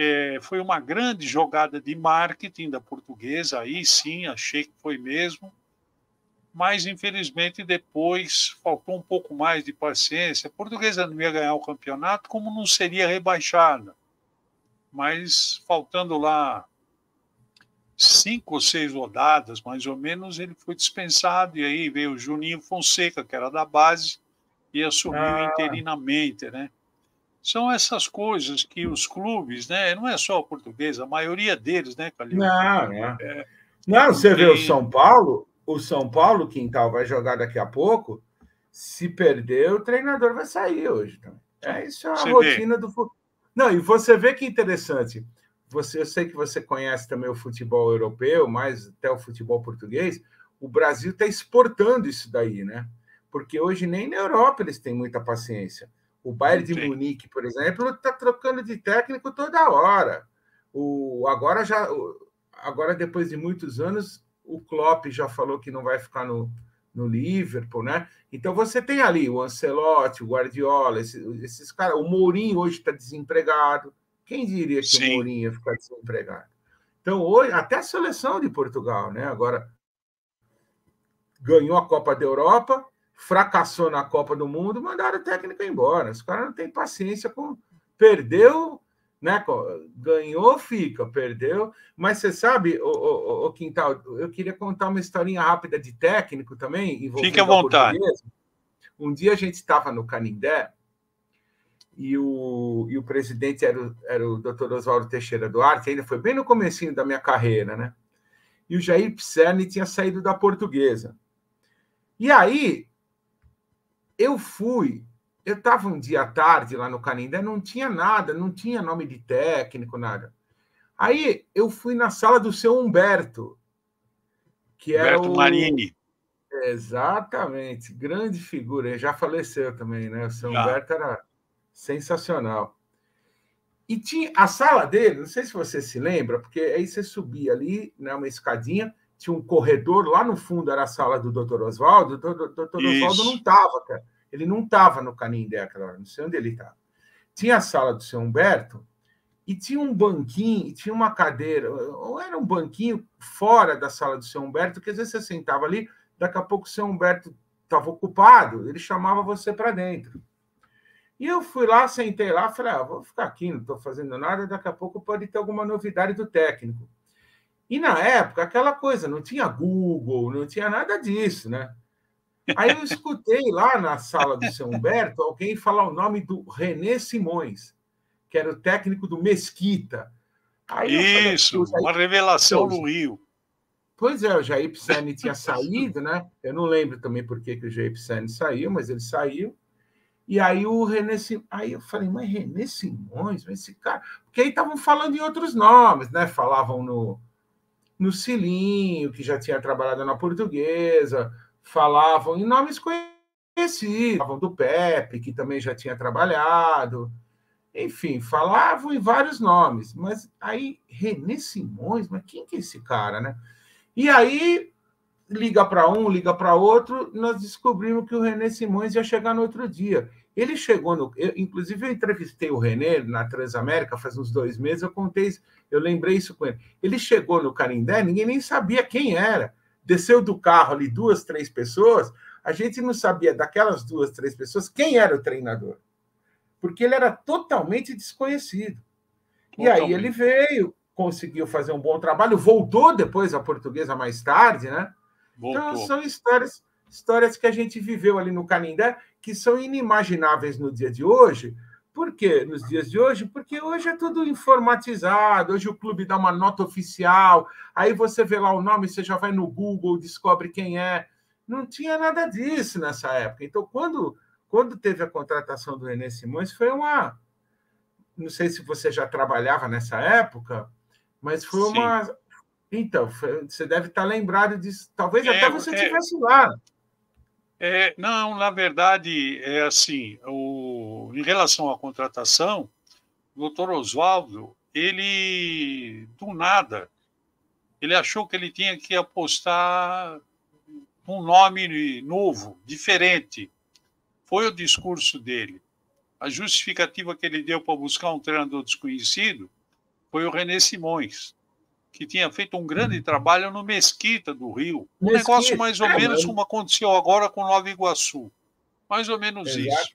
É, foi uma grande jogada de marketing da Portuguesa, aí sim, achei que foi mesmo, mas infelizmente depois faltou um pouco mais de paciência. A Portuguesa não ia ganhar o campeonato, como não seria rebaixada, mas faltando lá cinco ou seis rodadas, mais ou menos, ele foi dispensado, e aí veio o Juninho Fonseca, que era da base, e assumiu ah. interinamente, né? São essas coisas que os clubes, né? Não é só a Portuguesa, a maioria deles, né, Calil? Não, é. É, não você tem... vê o São Paulo, o São Paulo, Quintal, vai jogar daqui a pouco. Se perder, o treinador vai sair hoje. Então. É isso, é a você rotina vê. do Não, e você vê que interessante. Você, eu sei que você conhece também o futebol europeu, mas até o futebol português. O Brasil está exportando isso daí, né? Porque hoje nem na Europa eles têm muita paciência. O Bayern de Sim. Munique, por exemplo, está trocando de técnico toda hora. O, agora, já, agora, depois de muitos anos, o Klopp já falou que não vai ficar no, no Liverpool, né? Então, você tem ali o Ancelotti, o Guardiola, esses, esses caras. O Mourinho hoje está desempregado. Quem diria que Sim. o Mourinho ia ficar desempregado? Então, hoje, até a seleção de Portugal, né? Agora, ganhou a Copa da Europa... fracassou na Copa do Mundo, mandaram o técnico embora. Os caras não têm paciência com... Perdeu, né? Ganhou, fica. Perdeu. Mas você sabe, ô, ô, ô, Quintal, eu queria contar uma historinha rápida de técnico também. Fique à vontade. Um dia a gente estava no Canindé e o, e o presidente era o, era o doutor Oswaldo Teixeira Duarte, ainda foi bem no comecinho da minha carreira, né? E o Jair Picerni tinha saído da Portuguesa. E aí... Eu fui, eu estava um dia à tarde lá no Canindé, não tinha nada, não tinha nome de técnico, nada. Aí eu fui na sala do seu Humberto, que é o... Humberto Marini. Exatamente, grande figura, ele já faleceu também, né? O seu já. Humberto era sensacional. E tinha a sala dele, não sei se você se lembra, porque aí você subia ali, né, uma escadinha... Tinha um corredor, lá no fundo era a sala do doutor Oswaldo. O doutor Oswaldo não estava, cara. Ele não estava no Canindé aquela hora, não sei onde ele estava. Tinha a sala do seu Humberto e tinha um banquinho, tinha uma cadeira, ou era um banquinho fora da sala do seu Humberto, que às vezes você sentava ali, daqui a pouco o seu Humberto estava ocupado, ele chamava você para dentro. E eu fui lá, sentei lá, falei, ah, vou ficar aqui, não estou fazendo nada, daqui a pouco pode ter alguma novidade do técnico. E, na época, aquela coisa, não tinha Google, não tinha nada disso, né? Aí eu escutei lá na sala do seu Humberto alguém falar o nome do René Simões, que era o técnico do Mesquita. Aí Isso, falei, uma revelação no Rio. Pois é, o Jair Picerni tinha saído, né? Eu não lembro também por que, que o Jair Picerni saiu, mas ele saiu. E aí o René Simões... Aí eu falei, mas René Simões, esse cara... Porque aí estavam falando em outros nomes, né? Falavam no, no Silinho, que já tinha trabalhado na Portuguesa, falavam em nomes conhecidos, falavam do Pepe, que também já tinha trabalhado, enfim, falavam em vários nomes. Mas aí René Simões, mas quem que é esse cara, né? E aí... liga para um, liga para outro, nós descobrimos que o René Simões ia chegar no outro dia. Ele chegou no... Eu, inclusive, eu entrevistei o René na Transamérica faz uns dois meses, eu contei isso, eu lembrei isso com ele. Ele chegou no Carindé, ninguém nem sabia quem era. Desceu do carro ali duas, três pessoas, a gente não sabia daquelas duas, três pessoas quem era o treinador, porque ele era totalmente desconhecido. Totalmente. E aí ele veio, conseguiu fazer um bom trabalho, voltou depois à Portuguesa mais tarde, né? Então, são histórias, histórias que a gente viveu ali no Canindé, que são inimagináveis no dia de hoje. Por quê? Nos dias de hoje, porque hoje é tudo informatizado, hoje o clube dá uma nota oficial, aí você vê lá o nome, você já vai no Google, descobre quem é. Não tinha nada disso nessa época. Então, quando, quando teve a contratação do René Simões, foi uma... Não sei se você já trabalhava nessa época, mas foi uma... Sim. Então, você deve estar lembrado disso. Talvez é, até você estivesse é, lá. É, não, na verdade, é assim, o, em relação à contratação, o doutor Oswaldo, ele, do nada, ele achou que ele tinha que apostar num nome novo, diferente. Foi o discurso dele. A justificativa que ele deu para buscar um treinador desconhecido foi o René Simões, que tinha feito um grande trabalho no Mesquita do Rio. Um Mesquita, negócio mais ou é, menos mano. como aconteceu agora com Nova Iguaçu. Mais ou menos é, isso.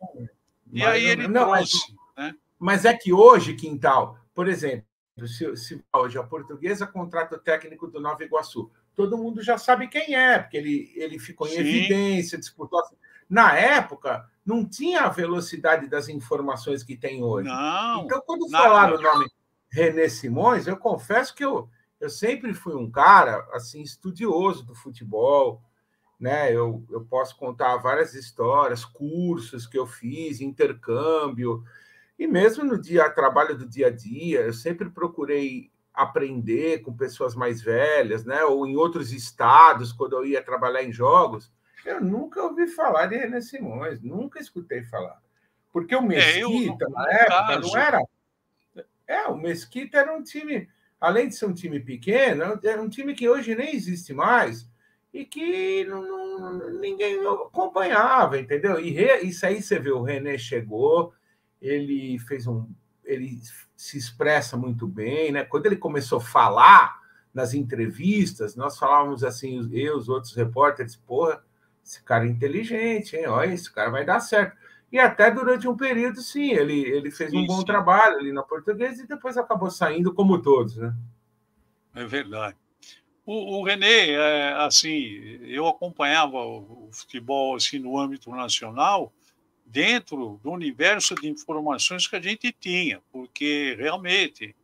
E mais aí ele não, trouxe... Mas, né? mas é que hoje, Quintal, por exemplo, se, se hoje a Portuguesa contrata o técnico do Nova Iguaçu, todo mundo já sabe quem é, porque ele, ele ficou em Sim. evidência, disputou... Na época, não tinha a velocidade das informações que tem hoje. Não, então, quando não, falaram não. o nome René Simões, eu confesso que eu... Eu sempre fui um cara assim estudioso do futebol, né? Eu, eu posso contar várias histórias, cursos que eu fiz, intercâmbio, e mesmo no dia trabalho do dia a dia, eu sempre procurei aprender com pessoas mais velhas, né? Ou em outros estados, quando eu ia trabalhar em jogos, eu nunca ouvi falar de René Simões, nunca escutei falar. Porque o Mesquita, é, eu, na época, não era. É, o Mesquita era um time. Além de ser um time pequeno, é um time que hoje nem existe mais e que não, não, ninguém acompanhava, entendeu? E re, isso aí você vê, o René chegou, ele fez um, ele se expressa muito bem, né? Quando ele começou a falar nas entrevistas, nós falávamos assim, eu, os outros repórteres, porra, esse cara é inteligente, hein? Olha, esse cara vai dar certo. E até durante um período, sim, ele, ele fez um Isso. bom trabalho ali na Portuguesa e depois acabou saindo como todos, né? É verdade. O, o René, é, assim, eu acompanhava o, o futebol assim, no âmbito nacional dentro do universo de informações que a gente tinha, porque realmente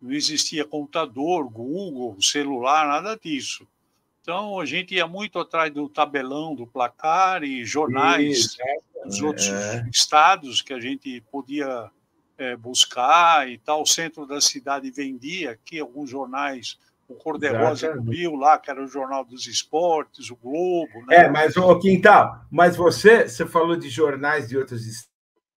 não existia computador, Google, celular, nada disso. Então, a gente ia muito atrás do tabelão, do placar e jornais dos outros é. estados que a gente podia é, buscar e tal. O centro da cidade vendia aqui alguns jornais, o Cor-de-Rosa do Rio, lá, que era o Jornal dos Esportes, o Globo. Né? É, mas, ô, Quintal, mas você, você falou de jornais de outros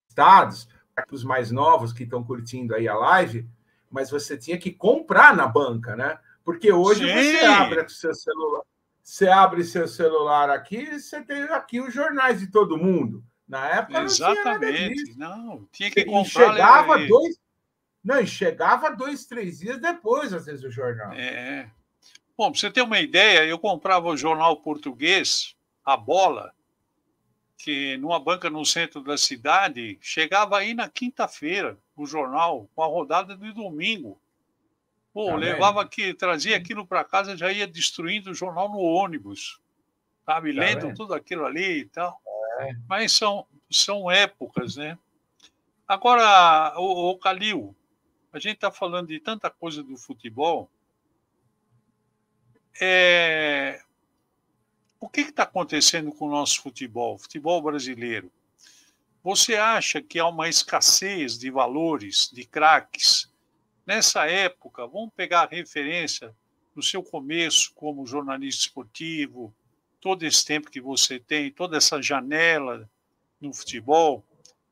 estados, para os mais novos que estão curtindo aí a live, mas você tinha que comprar na banca, né? Porque hoje Sim. você abre o seu celular, você abre seu celular aqui e você tem aqui os jornais de todo mundo. Na época Exatamente. não tinha nada Não, tinha que comprar. E chegava dois, não, chegava dois, três dias depois, às vezes, o jornal. É. Bom, para você ter uma ideia, eu comprava o jornal português, A Bola, que numa banca no centro da cidade, chegava aí na quinta-feira o jornal, com a rodada do domingo. Pô, levava aqui, trazia aquilo para casa, já ia destruindo o jornal no ônibus, sabe? Lendo tudo aquilo ali e tal. É. Mas são, são épocas, né? Agora, o, o Calil, a gente está falando de tanta coisa do futebol. É... O que está acontecendo com o nosso futebol, futebol brasileiro? Você acha que há uma escassez de valores, de craques? Nessa época, vamos pegar referência no seu começo como jornalista esportivo, todo esse tempo que você tem, toda essa janela no futebol,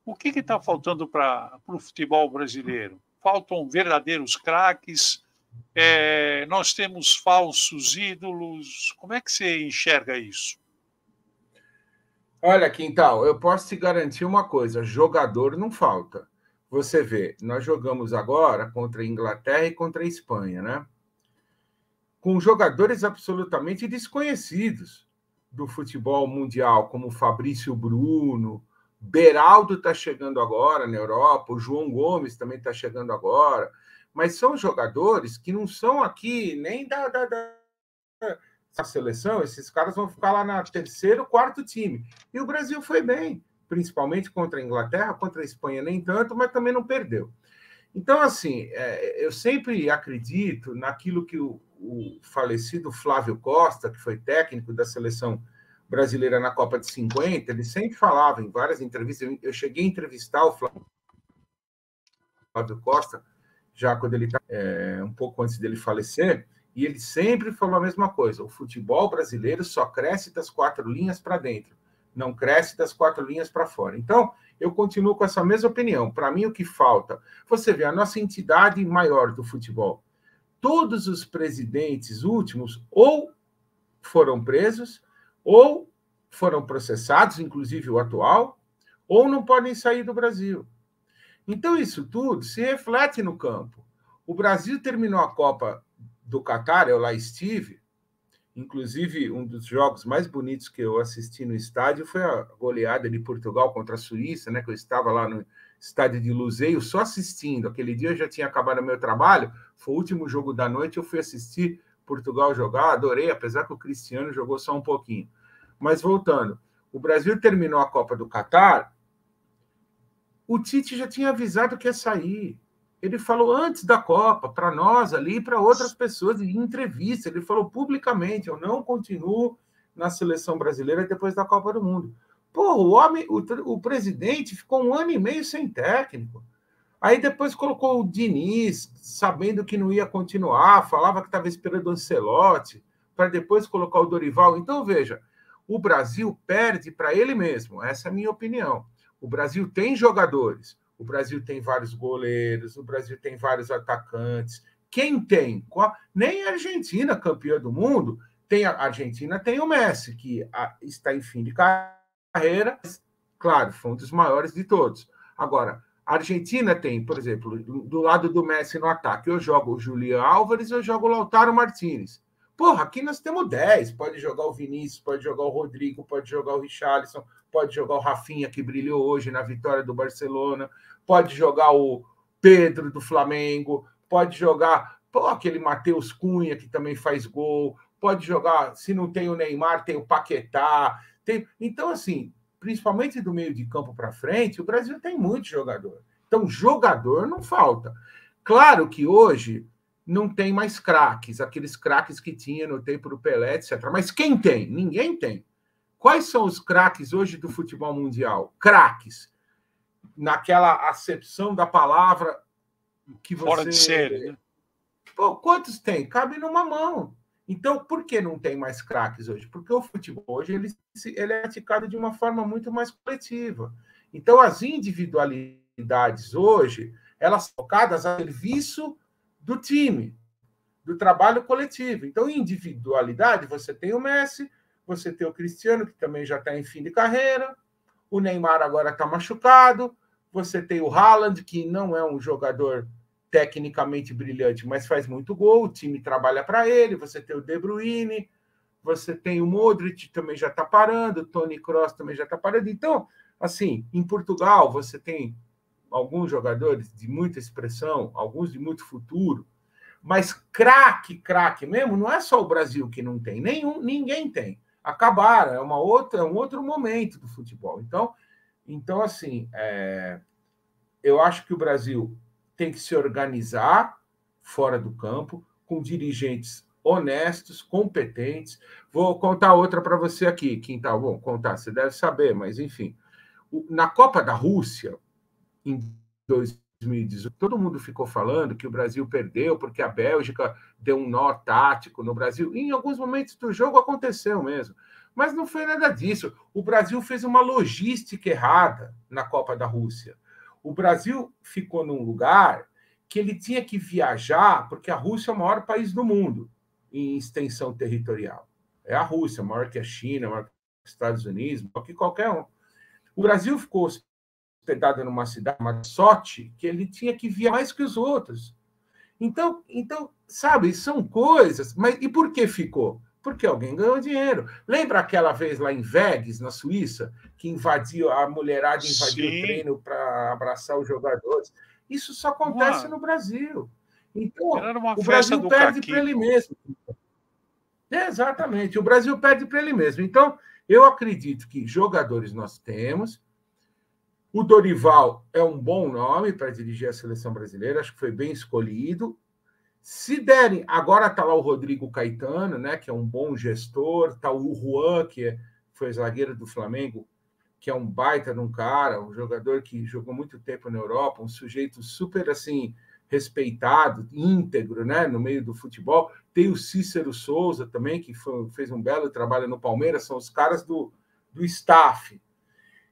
o que está faltando para o futebol brasileiro? Faltam verdadeiros craques, é, nós temos falsos ídolos, como é que você enxerga isso? Olha, Quintal, eu posso te garantir uma coisa, jogador não falta. Você vê, nós jogamos agora contra a Inglaterra e contra a Espanha, né? Com jogadores absolutamente desconhecidos do futebol mundial, como Fabrício Bruno, Beraldo está chegando agora na Europa, o João Gomes também está chegando agora, mas são jogadores que não são aqui nem da, da, da, da seleção, esses caras vão ficar lá na terceiro, quarto time. E o Brasil foi bem, principalmente contra a Inglaterra, contra a Espanha nem tanto, mas também não perdeu. Então, assim, eu sempre acredito naquilo que o, o falecido Flávio Costa, que foi técnico da seleção brasileira na Copa de cinquenta, ele sempre falava em várias entrevistas, eu cheguei a entrevistar o Flávio Costa, já quando ele estava é, um pouco antes dele falecer, e ele sempre falou a mesma coisa, o futebol brasileiro só cresce das quatro linhas para dentro, não cresce das quatro linhas para fora. Então, eu continuo com essa mesma opinião. Para mim, o que falta... Você vê, a nossa entidade maior do futebol, todos os presidentes últimos ou foram presos, ou foram processados, inclusive o atual, ou não podem sair do Brasil. Então, isso tudo se reflete no campo. O Brasil terminou a Copa do Catar, eu lá estive, inclusive, um dos jogos mais bonitos que eu assisti no estádio foi a goleada de Portugal contra a Suíça, né? Que eu estava lá no estádio de Luseio só assistindo. Aquele dia eu já tinha acabado o meu trabalho, foi o último jogo da noite, eu fui assistir Portugal jogar, adorei, apesar que o Cristiano jogou só um pouquinho. Mas voltando, o Brasil terminou a Copa do Catar, o Tite já tinha avisado que ia sair. Ele falou antes da Copa, para nós ali, para outras pessoas, em entrevista, ele falou publicamente, eu não continuo na seleção brasileira depois da Copa do Mundo. Porra, o homem, o, o presidente ficou um ano e meio sem técnico. Aí depois colocou o Diniz, sabendo que não ia continuar, falava que estava esperando o Ancelotti, para depois colocar o Dorival. Então, veja, o Brasil perde para ele mesmo, essa é a minha opinião. O Brasil tem jogadores, o Brasil tem vários goleiros, o Brasil tem vários atacantes. Quem tem? Nem a Argentina, campeã do mundo, tem a Argentina, tem o Messi, que está em fim de carreira. Claro, foi um dos maiores de todos. Agora, a Argentina tem, por exemplo, do lado do Messi no ataque, eu jogo o Julián Álvares, eu jogo o Lautaro Martínez. Porra, aqui nós temos dez. Pode jogar o Vinícius, pode jogar o Rodrigo, pode jogar o Richarlison, pode jogar o Rafinha, que brilhou hoje na vitória do Barcelona, pode jogar o Pedro do Flamengo, pode jogar pô, aquele Matheus Cunha, que também faz gol, pode jogar, se não tem o Neymar, tem o Paquetá. Tem... Então, assim, principalmente do meio de campo para frente, o Brasil tem muito jogador. Então, jogador não falta. Claro que hoje... não tem mais craques, aqueles craques que tinha no tempo do Pelé, etcétera. Mas quem tem? Ninguém tem. Quais são os craques hoje do futebol mundial? Craques, naquela acepção da palavra que você... Fora de série, né? Pô, quantos tem? Cabe numa mão. Então, por que não tem mais craques hoje? Porque o futebol hoje ele, ele é praticado de uma forma muito mais coletiva. Então, as individualidades hoje, elas são focadas a serviço do time, do trabalho coletivo. Então, individualidade, você tem o Messi, você tem o Cristiano, que também já está em fim de carreira, o Neymar agora está machucado, você tem o Haaland, que não é um jogador tecnicamente brilhante, mas faz muito gol, o time trabalha para ele, você tem o De Bruyne, você tem o Modric, também já está parando, o Toni Kroos também já está parando. Então, assim, em Portugal, você tem... alguns jogadores de muita expressão, alguns de muito futuro, mas craque, craque mesmo, não é só o Brasil que não tem, nenhum, ninguém tem. Acabaram, é, uma outra, é um outro momento do futebol. Então, então assim, é, eu acho que o Brasil tem que se organizar fora do campo, com dirigentes honestos, competentes. Vou contar outra para você aqui, Quintal. Bom, contar, você deve saber, mas enfim. na Copa da Rússia, em dois mil e dezoito, todo mundo ficou falando que o Brasil perdeu porque a Bélgica deu um nó tático no Brasil. E em alguns momentos do jogo aconteceu mesmo. Mas não foi nada disso. O Brasil fez uma logística errada na Copa da Rússia. O Brasil ficou num lugar que ele tinha que viajar, porque a Rússia é o maior país do mundo em extensão territorial. É a Rússia, maior que a China, maior que os Estados Unidos, maior que qualquer um. O Brasil ficou hospedado numa cidade, uma sorte, que ele tinha que viajar mais que os outros. Então, então sabe, são coisas... Mas, e por que ficou? Porque alguém ganhou dinheiro. Lembra aquela vez lá em Vegas, na Suíça, que invadiu, a mulherada invadiu Sim. o treino para abraçar os jogadores? Isso só acontece Mano. no Brasil. Então, o Brasil perde para ele mesmo. É, exatamente, o Brasil perde para ele mesmo. Então, eu acredito que jogadores nós temos. O Dorival é um bom nome para dirigir a seleção brasileira, acho que foi bem escolhido. Se derem, agora está lá o Rodrigo Caetano, né, que é um bom gestor, está o Juan, que é, foi zagueiro do Flamengo, que é um baita de um cara, um jogador que jogou muito tempo na Europa, um sujeito super assim, respeitado, íntegro, né, no meio do futebol. Tem o Cícero Souza também, que foi, fez um belo trabalho no Palmeiras, são os caras do, do staff.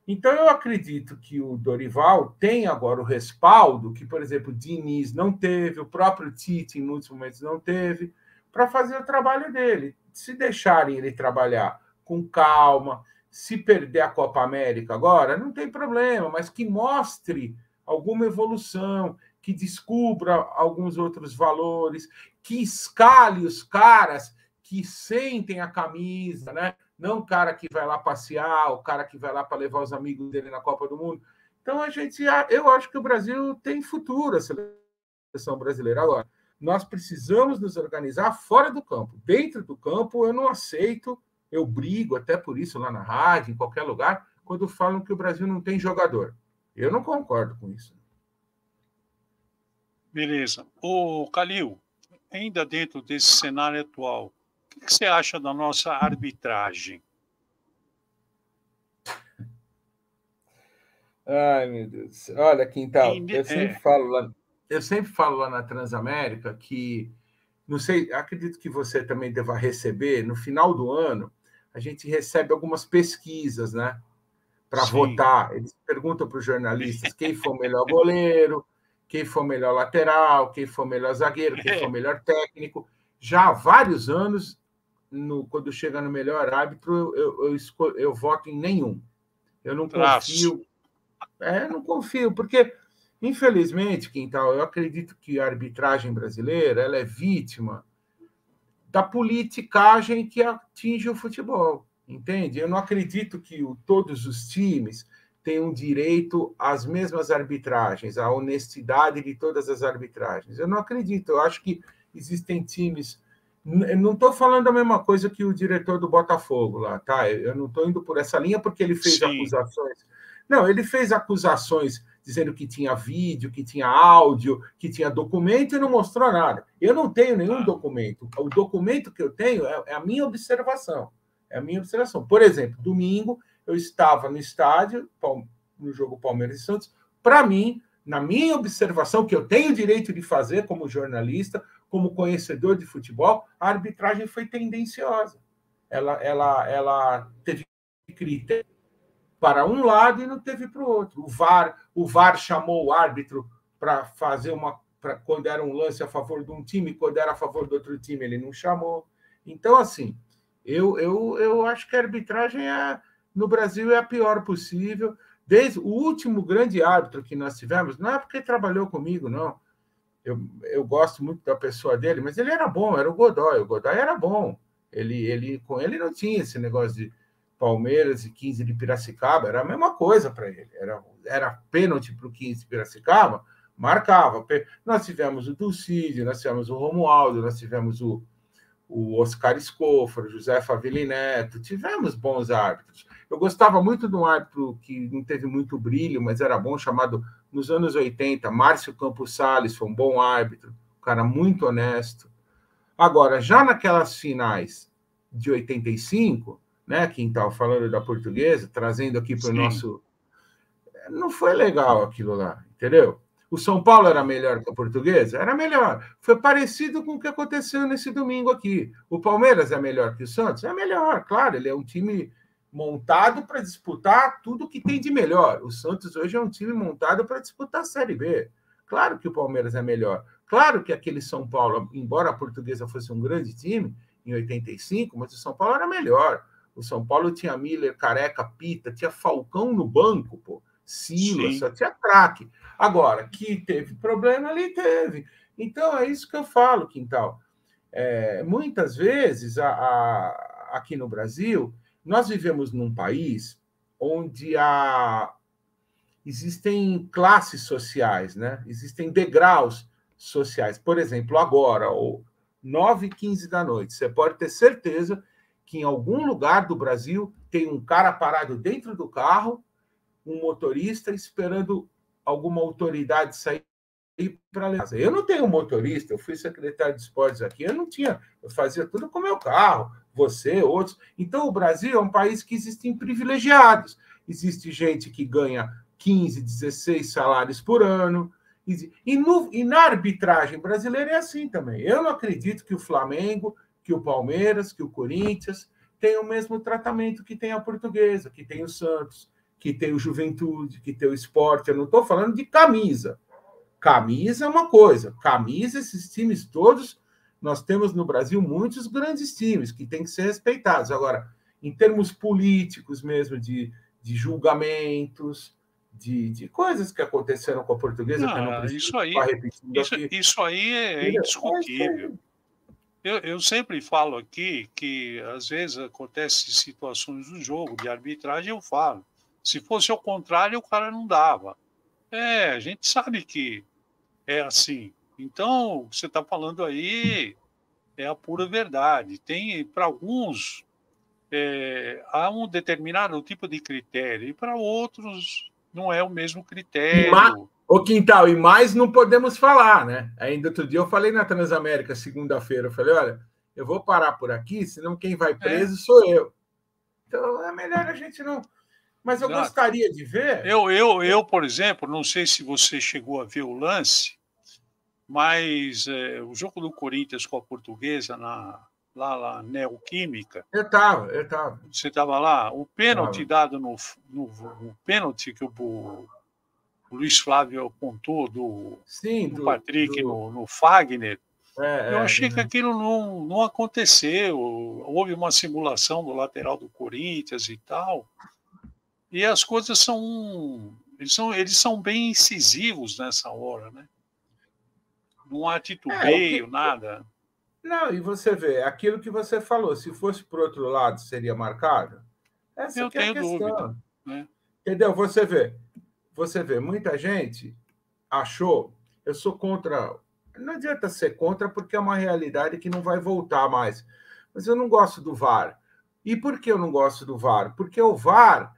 Então, eu acredito que o Dorival tem agora o respaldo que, por exemplo, o Diniz não teve, o próprio Tite, em muitos momentos, não teve, para fazer o trabalho dele. Se deixarem ele trabalhar com calma, se perder a Copa América agora, não tem problema, mas que mostre alguma evolução, que descubra alguns outros valores, que escale os caras que sentem a camisa, né? Não o cara que vai lá passear, o cara que vai lá para levar os amigos dele na Copa do Mundo. Então, a gente, eu acho que o Brasil tem futuro, a seleção brasileira. Agora, nós precisamos nos organizar fora do campo. Dentro do campo, eu não aceito, eu brigo até por isso lá na rádio, em qualquer lugar, quando falam que o Brasil não tem jogador. Eu não concordo com isso. Beleza. Ô, Calil, ainda dentro desse cenário atual, o que você acha da nossa arbitragem? Ai, meu Deus. Olha, Quintal, Inde... eu, sempre é. falo lá, eu sempre falo lá na Transamérica que, não sei, acredito que você também deva receber, no final do ano, a gente recebe algumas pesquisas, né? Para votar. Eles perguntam para os jornalistas quem foi o melhor goleiro, quem foi o melhor lateral, quem foi o melhor zagueiro, quem foi o melhor técnico. Já há vários anos... No, quando chega no melhor árbitro, eu, eu, escolho, eu voto em nenhum. Eu não Traço. confio. É, não confio, porque, infelizmente, Quintal, eu acredito que a arbitragem brasileira ela é vítima da politicagem que atinge o futebol, entende? Eu não acredito que o, todos os times tenham direito às mesmas arbitragens, à honestidade de todas as arbitragens. Eu não acredito. Eu acho que existem times... Eu não estou falando a mesma coisa que o diretor do Botafogo lá, tá? Eu não estou indo por essa linha porque ele fez Sim. acusações. Não, ele fez acusações dizendo que tinha vídeo, que tinha áudio, que tinha documento e não mostrou nada. Eu não tenho nenhum ah. documento. O documento que eu tenho é a minha observação. É a minha observação. Por exemplo, domingo eu estava no estádio, no jogo Palmeiras e Santos. Para mim, na minha observação, que eu tenho o direito de fazer como jornalista, como conhecedor de futebol, a arbitragem foi tendenciosa. Ela, ela, ela teve critério para um lado e não teve para o outro. O V A R, o V A R chamou o árbitro para fazer uma... Pra, quando era um lance a favor de um time, quando era a favor do outro time, ele não chamou. Então, assim, eu, eu, eu acho que a arbitragem é, no Brasil é a pior possível. Desde o último grande árbitro que nós tivemos, não é porque trabalhou comigo, não. Eu, eu gosto muito da pessoa dele, mas ele era bom, era o Godoy. O Godoy era bom. Ele, ele, com ele não tinha esse negócio de Palmeiras e quinze de Piracicaba. Era a mesma coisa para ele. Era, era pênalti para o quinze de Piracicaba, marcava. Nós tivemos o Dulcídio, nós tivemos o Romualdo, nós tivemos o, o Oscar Escofra, o José Favili Neto. Tivemos bons árbitros. Eu gostava muito de um árbitro que não teve muito brilho, mas era bom, chamado, nos anos oitenta, Márcio Campos Salles, foi um bom árbitro, um cara muito honesto. Agora, já naquelas finais de oitenta e cinco, né, Quintal, falando da portuguesa, trazendo aqui para o nosso, não foi legal aquilo lá, entendeu? O São Paulo era melhor que a Portuguesa? Era melhor. Foi parecido com o que aconteceu nesse domingo aqui. O Palmeiras é melhor que o Santos? É melhor, claro. Ele é um time montado para disputar tudo que tem de melhor. O Santos hoje é um time montado para disputar a Série B. Claro que o Palmeiras é melhor. Claro que aquele São Paulo, embora a Portuguesa fosse um grande time, em oitenta e cinco, mas o São Paulo era melhor. O São Paulo tinha Miller, Careca, Pita, tinha Falcão no banco, pô. Silas, só tinha craque. Agora, que teve problema, ali teve. Então, é isso que eu falo, Quintal. É, muitas vezes, a, a, aqui no Brasil, nós vivemos num país onde a, existem classes sociais, né? Existem degraus sociais. Por exemplo, agora, ou nove e quinze da noite, você pode ter certeza que em algum lugar do Brasil tem um cara parado dentro do carro, um motorista esperando alguma autoridade sair para levar. Eu não tenho motorista, eu fui secretário de esportes aqui, eu não tinha, eu fazia tudo com o meu carro, você, outros. Então, o Brasil é um país que existem privilegiados. Existe gente que ganha quinze, dezesseis salários por ano. E, no, e na arbitragem brasileira é assim também. Eu não acredito que o Flamengo, que o Palmeiras, que o Corinthians tenham o mesmo tratamento que tem a Portuguesa, que tem o Santos, que tem o Juventude, que tem o Esporte. Eu não estou falando de camisa. Camisa é uma coisa. Camisa, esses times todos, nós temos no Brasil muitos grandes times que têm que ser respeitados. Agora, em termos políticos mesmo, de, de julgamentos, de, de coisas que aconteceram com a Portuguesa, não, que eu não preciso isso aí, ficar repetindo isso, aqui. Isso aí é indiscutível. Eu, eu sempre falo aqui que, às vezes, acontecem situações do jogo, de arbitragem, eu falo. Se fosse ao contrário, o cara não dava. É, a gente sabe que é assim. Então, o que você está falando aí é a pura verdade. Tem, para alguns, é, há um determinado tipo de critério, e para outros não é o mesmo critério. Mas, ô Quintal, e mais não podemos falar, né? Ainda outro dia eu falei na Transamérica, segunda-feira, eu falei, olha, eu vou parar por aqui, senão quem vai preso é. sou eu. Então, é melhor a gente não... Mas eu Exato. gostaria de ver... Eu, eu, eu, por exemplo, não sei se você chegou a ver o lance, mas é, o jogo do Corinthians com a Portuguesa na, lá na Neoquímica... Eu estava, eu estava. Você estava lá? O pênalti dado no, no, no pênalti que o, o Luiz Flávio apontou do, Sim, do, do Patrick do... No, no Fagner, é, eu achei é, que aquilo não, não aconteceu. Houve uma simulação do lateral do Corinthians e tal... E as coisas são eles, são... eles são bem incisivos nessa hora, né? Não há titubeio, é, que... nada. Não, e você vê, aquilo que você falou, se fosse para o outro lado, seria marcado? Essa Eu tenho é a dúvida. Né? Entendeu? Você vê, você vê, muita gente achou... Eu sou contra... Não adianta ser contra, porque é uma realidade que não vai voltar mais. Mas eu não gosto do V A R. E por que eu não gosto do V A R? Porque o V A R...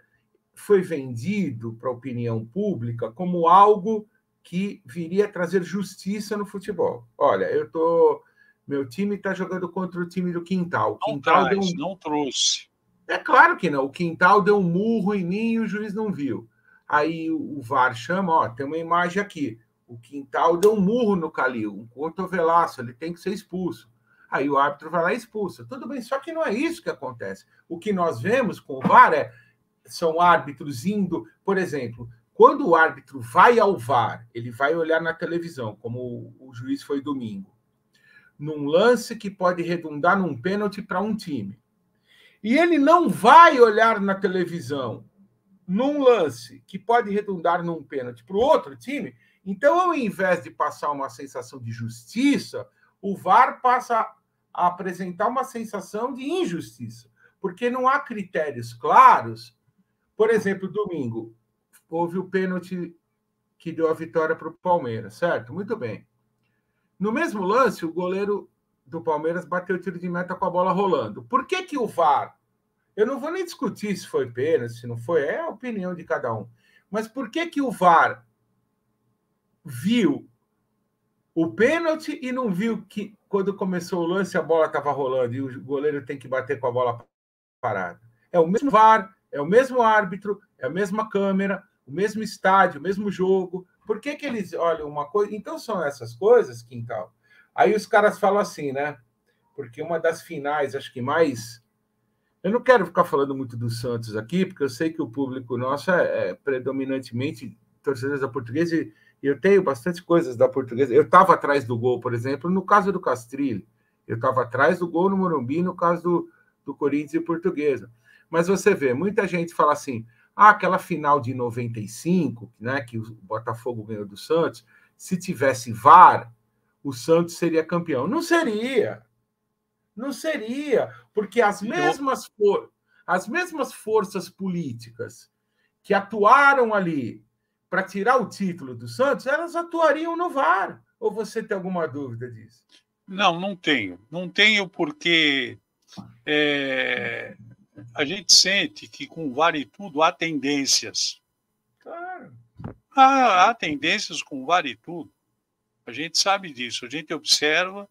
foi vendido para a opinião pública como algo que viria a trazer justiça no futebol. Olha, eu tô, meu time está jogando contra o time do Quintal. O Quintal não, traz, deu um... não trouxe. É claro que não. O Quintal deu um murro em mim e o juiz não viu. Aí o V A R chama, ó, tem uma imagem aqui. O Quintal deu um murro no Calil, um cotovelaço, ele tem que ser expulso. Aí o árbitro vai lá e expulsa. Tudo bem, só que não é isso que acontece. O que nós vemos com o V A R é são árbitros indo... Por exemplo, quando o árbitro vai ao V A R, ele vai olhar na televisão, como o juiz foi domingo, num lance que pode redundar num pênalti para um time. E ele não vai olhar na televisão num lance que pode redundar num pênalti para o outro time, então, ao invés de passar uma sensação de justiça, o V A R passa a apresentar uma sensação de injustiça, porque não há critérios claros. Por exemplo, domingo, houve o pênalti que deu a vitória para o Palmeiras, certo? Muito bem. No mesmo lance, o goleiro do Palmeiras bateu o tiro de meta com a bola rolando. Por que que o V A R... Eu não vou nem discutir se foi pênalti, se não foi, é a opinião de cada um. Mas por que que o V A R viu o pênalti e não viu que, quando começou o lance, a bola estava rolando e o goleiro tem que bater com a bola parada? É o mesmo V A R... É o mesmo árbitro, é a mesma câmera, o mesmo estádio, o mesmo jogo. Por que que eles olham uma coisa? Então são essas coisas, Quintal. Aí os caras falam assim, né? Porque uma das finais, acho que mais... Eu não quero ficar falando muito do Santos aqui, porque eu sei que o público nosso é, é predominantemente torcedores da Portuguesa, e eu tenho bastante coisas da Portuguesa. Eu estava atrás do gol, por exemplo, no caso do Castrilho. Eu estava atrás do gol no Morumbi, no caso do, do Corinthians e Portuguesa. Mas você vê, muita gente fala assim, ah, aquela final de noventa e cinco, né, que o Botafogo ganhou do Santos, se tivesse V A R, o Santos seria campeão. Não seria. Não seria, porque as mesmas, for as mesmas forças políticas que atuaram ali para tirar o título do Santos, elas atuariam no V A R. Ou você tem alguma dúvida disso? Não, não tenho. Não tenho porque é, a gente sente que com o V A R e tudo há tendências. Claro. Há, há tendências com o V A R e tudo. A gente sabe disso, a gente observa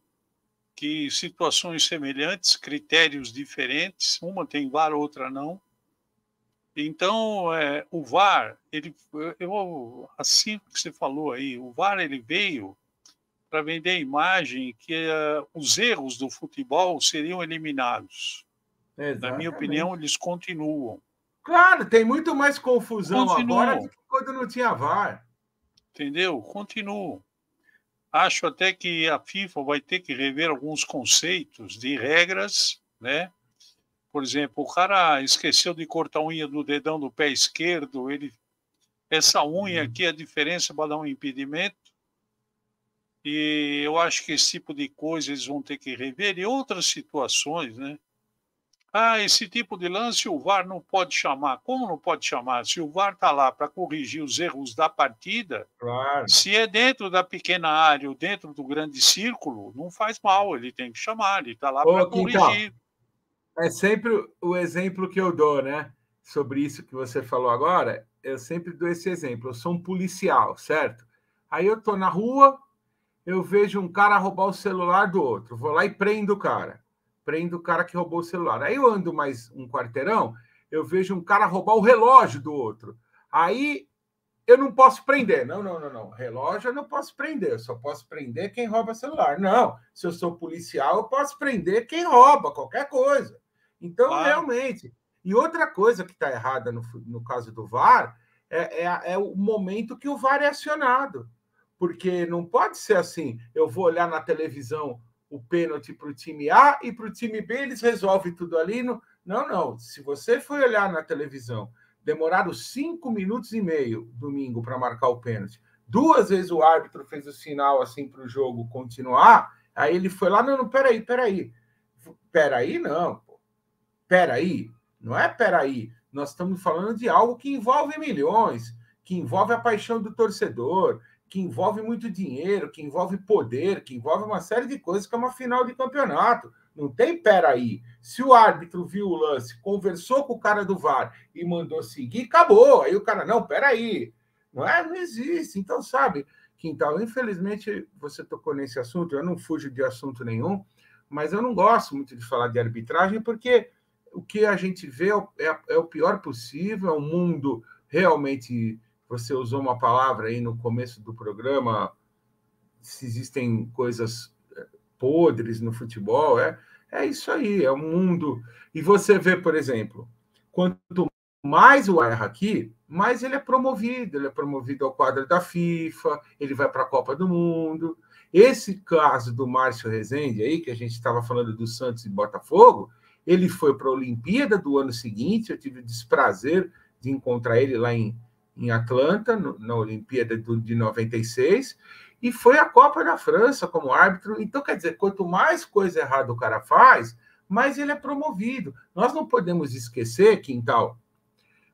que situações semelhantes, critérios diferentes, uma tem V A R, outra não. Então, é, o V A R, ele, eu, assim que você falou aí, o V A R ele veio para vender a imagem que uh, os erros do futebol seriam eliminados. Exatamente. Na minha opinião, eles continuam. Claro, tem muito mais confusão continuam. agora do que quando não tinha V A R. Entendeu? Continuam. Acho até que a FIFA vai ter que rever alguns conceitos de regras, né? Por exemplo, o cara esqueceu de cortar a unha do dedão do pé esquerdo, ele... essa unha aqui, a diferença vai dar um impedimento, e eu acho que esse tipo de coisa eles vão ter que rever, e outras situações, né? Ah, esse tipo de lance o V A R não pode chamar. Como não pode chamar? Se o V A R está lá para corrigir os erros da partida, claro. Se é dentro da pequena área ou dentro do grande círculo, não faz mal, ele tem que chamar, ele está lá para corrigir. Então, é sempre o exemplo que eu dou, né? Sobre isso que você falou agora, eu sempre dou esse exemplo. Eu sou um policial, certo? Aí eu estou na rua, eu vejo um cara roubar o celular do outro, vou lá e prendo o cara. Prendo o cara que roubou o celular. Aí eu ando mais um quarteirão, eu vejo um cara roubar o relógio do outro. Aí eu não posso prender. Não, não, não, não. Relógio eu não posso prender. Eu só posso prender quem rouba celular. Não. Se eu sou policial, eu posso prender quem rouba qualquer coisa. Então, claro. Realmente. E outra coisa que está errada no, no caso do V A R é, é, é o momento que o V A R é acionado. Porque não pode ser assim, eu vou olhar na televisão o pênalti para o time A e para o time B, eles resolvem tudo ali. No... Não, não. Se você for olhar na televisão, demoraram cinco minutos e meio domingo para marcar o pênalti. Duas vezes o árbitro fez o sinal assim para o jogo continuar, aí ele foi lá, não, não, peraí, peraí. Peraí, não. Pô. Peraí. Não é peraí. Nós estamos falando de algo que envolve milhões, que envolve a paixão do torcedor, que envolve muito dinheiro, que envolve poder, que envolve uma série de coisas, que é uma final de campeonato. Não tem peraí. Se o árbitro viu o lance, conversou com o cara do V A R e mandou seguir, acabou. Aí o cara, não, peraí. Não é? Não existe. Então, sabe, Quintal, infelizmente você tocou nesse assunto, eu não fujo de assunto nenhum, mas eu não gosto muito de falar de arbitragem, porque o que a gente vê é o pior possível, é um mundo realmente... Você usou uma palavra aí no começo do programa, se existem coisas podres no futebol, é, é isso aí, é um mundo. E você vê, por exemplo, quanto mais o erra aqui, mais ele é promovido. Ele é promovido ao quadro da FIFA, ele vai para a Copa do Mundo. Esse caso do Márcio Rezende aí, que a gente estava falando do Santos e Botafogo, ele foi para a Olimpíada do ano seguinte, eu tive o desprazer de encontrar ele lá em em Atlanta, no, na Olimpíada do, de noventa e seis, e foi a Copa da França como árbitro. Então, quer dizer, quanto mais coisa errada o cara faz, mais ele é promovido. Nós não podemos esquecer, Quintal,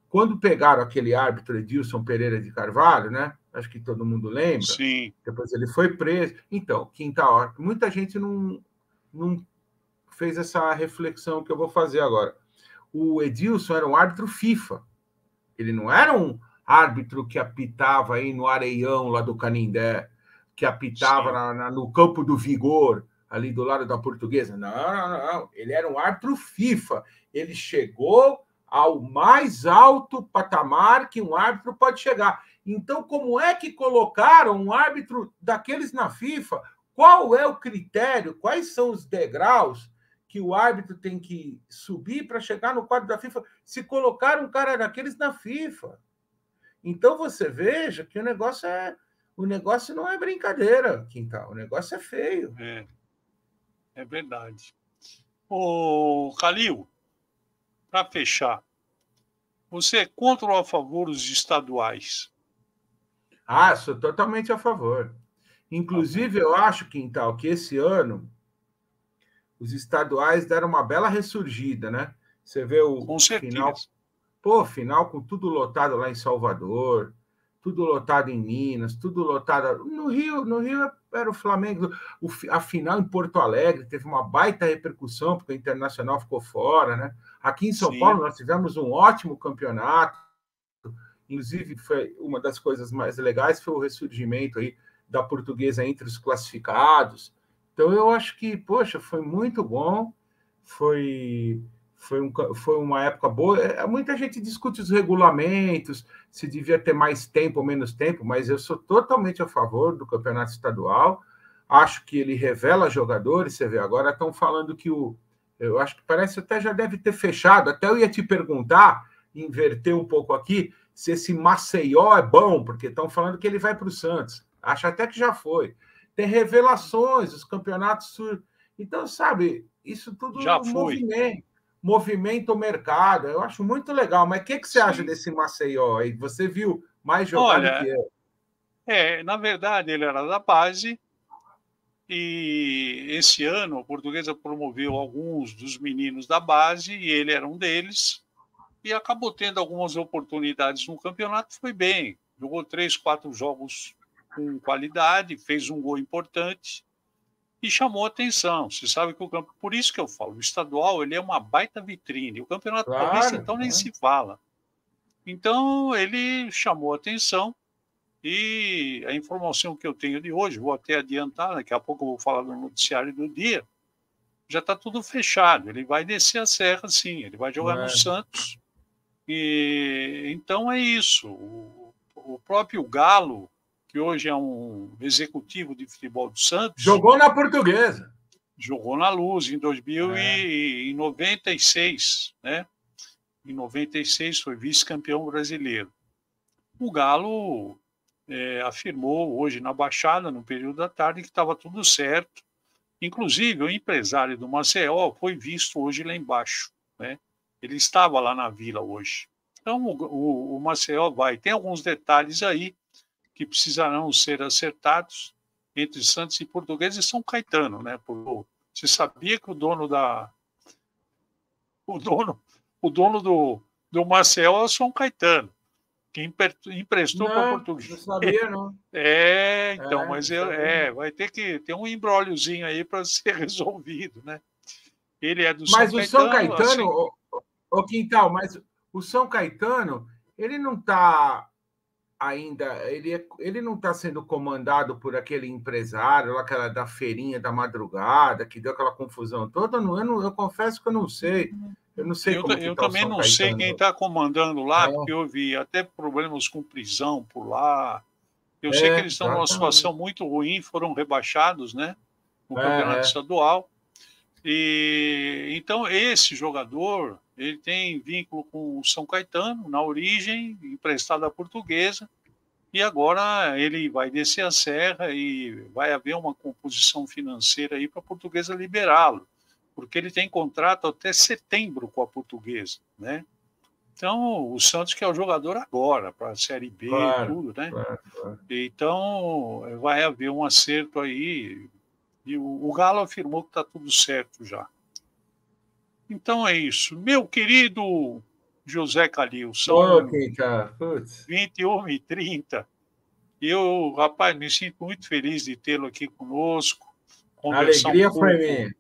quando pegaram aquele árbitro Edilson Pereira de Carvalho, né? Acho que todo mundo lembra. Sim. Depois ele foi preso. Então, Quintal, muita gente não, não fez essa reflexão que eu vou fazer agora. O Edilson era um árbitro FIFA. Ele não era um árbitro que apitava aí no Areião, lá do Canindé, que apitava na, na, no Campo do Vigor, ali do lado da Portuguesa. Não, não, não. Ele era um árbitro FIFA. Ele chegou ao mais alto patamar que um árbitro pode chegar. Então, como é que colocaram um árbitro daqueles na FIFA? Qual é o critério? Quais são os degraus que o árbitro tem que subir para chegar no quadro da FIFA? Se colocaram um cara daqueles na FIFA. Então, você veja que o negócio é... O negócio não é brincadeira, Quintal. O negócio é feio. É, é verdade. Ô, Calil, para fechar, você é contra ou a favor dos estaduais? Ah, sou totalmente a favor. Inclusive, eu acho, Quintal, que esse ano os estaduais deram uma bela ressurgida, né? Você vê o com certeza. Final... Pô, final com tudo lotado lá em Salvador, tudo lotado em Minas, tudo lotado... No Rio, no Rio era o Flamengo. O, a final em Porto Alegre teve uma baita repercussão, porque o Internacional ficou fora, né? Aqui em São Sim. Paulo nós tivemos um ótimo campeonato. Inclusive, foi uma das coisas mais legais foi o ressurgimento aí da Portuguesa entre os classificados. Então, eu acho que, poxa, foi muito bom, foi... Foi, um, foi uma época boa. Muita gente discute os regulamentos, se devia ter mais tempo ou menos tempo, mas eu sou totalmente a favor do campeonato estadual. Acho que ele revela jogadores. Você vê, agora estão falando que o... Eu acho que parece até já deve ter fechado. Até eu ia te perguntar, inverter um pouco aqui, se esse Maceió é bom, porque estão falando que ele vai para o Santos. Acho até que já foi. Tem revelações, os campeonatos... Sur... Então, sabe, isso tudo já foi. Movimento. Movimento mercado, eu acho muito legal, mas o que, que você Sim. acha desse Maceió aí? Você viu mais jogado Olha, que eu? É, na verdade, ele era da base e esse ano a Portuguesa promoveu alguns dos meninos da base e ele era um deles e acabou tendo algumas oportunidades no campeonato, foi bem, jogou três, quatro jogos com qualidade, fez um gol importante. E chamou atenção. Você sabe que o campo... Por isso que eu falo, o estadual ele é uma baita vitrine. O campeonato claro, paulista então né? nem se fala. Então, ele chamou atenção. E a informação que eu tenho de hoje, vou até adiantar, daqui a pouco eu vou falar no noticiário do dia, já está tudo fechado. Ele vai descer a serra, sim. Ele vai jogar é. no Santos. E então, é isso. O, o próprio Galo, que hoje é um executivo de futebol do Santos... Jogou na Portuguesa. Jogou na Luz em dois mil e noventa e seis. É. Né? Em noventa e seis foi vice-campeão brasileiro. O Galo é, afirmou hoje na Baixada, no período da tarde, que estava tudo certo. Inclusive, o empresário do Maceió foi visto hoje lá embaixo. Né? Ele estava lá na vila hoje. Então, o, o, o Maceió vai. Tem alguns detalhes aí que precisarão ser acertados entre Santos e Portuguesa e São Caetano, né? Você sabia que o dono da o dono o dono do do Marcel é o São Caetano, que emprestou para a Portuguesa. Não sabia, não. É, então, é, mas eu, é, vai ter que ter um embrólhozinho aí para ser resolvido, né? Ele é do São Caetano. Mas o São Caetano, assim... o, o Quintal, mas o São Caetano, ele não está ainda, ele, ele não está sendo comandado por aquele empresário, aquela da feirinha da madrugada, que deu aquela confusão toda. Eu, não, eu confesso que eu não sei. Eu não sei eu, como eu tá também não Caetano. sei quem está comandando lá, é. porque eu vi até problemas com prisão por lá. Eu é, sei que eles estão exatamente. numa situação muito ruim, foram rebaixados, né? No é, campeonato é. estadual. E então, esse jogador... Ele tem vínculo com o São Caetano, na origem, emprestado à Portuguesa, e agora ele vai descer a serra e vai haver uma composição financeira aí para a Portuguesa liberá-lo, porque ele tem contrato até setembro com a Portuguesa, né? Então, o Santos que é o jogador agora, para a Série B e claro, tudo, né? Claro, claro. Então, vai haver um acerto aí, e o, o Galo afirmou que está tudo certo já. Então é isso. Meu querido José Calil, são vinte e uma e trinta. Eu, rapaz, me sinto muito feliz de tê-lo aqui conosco. Alegria para mim.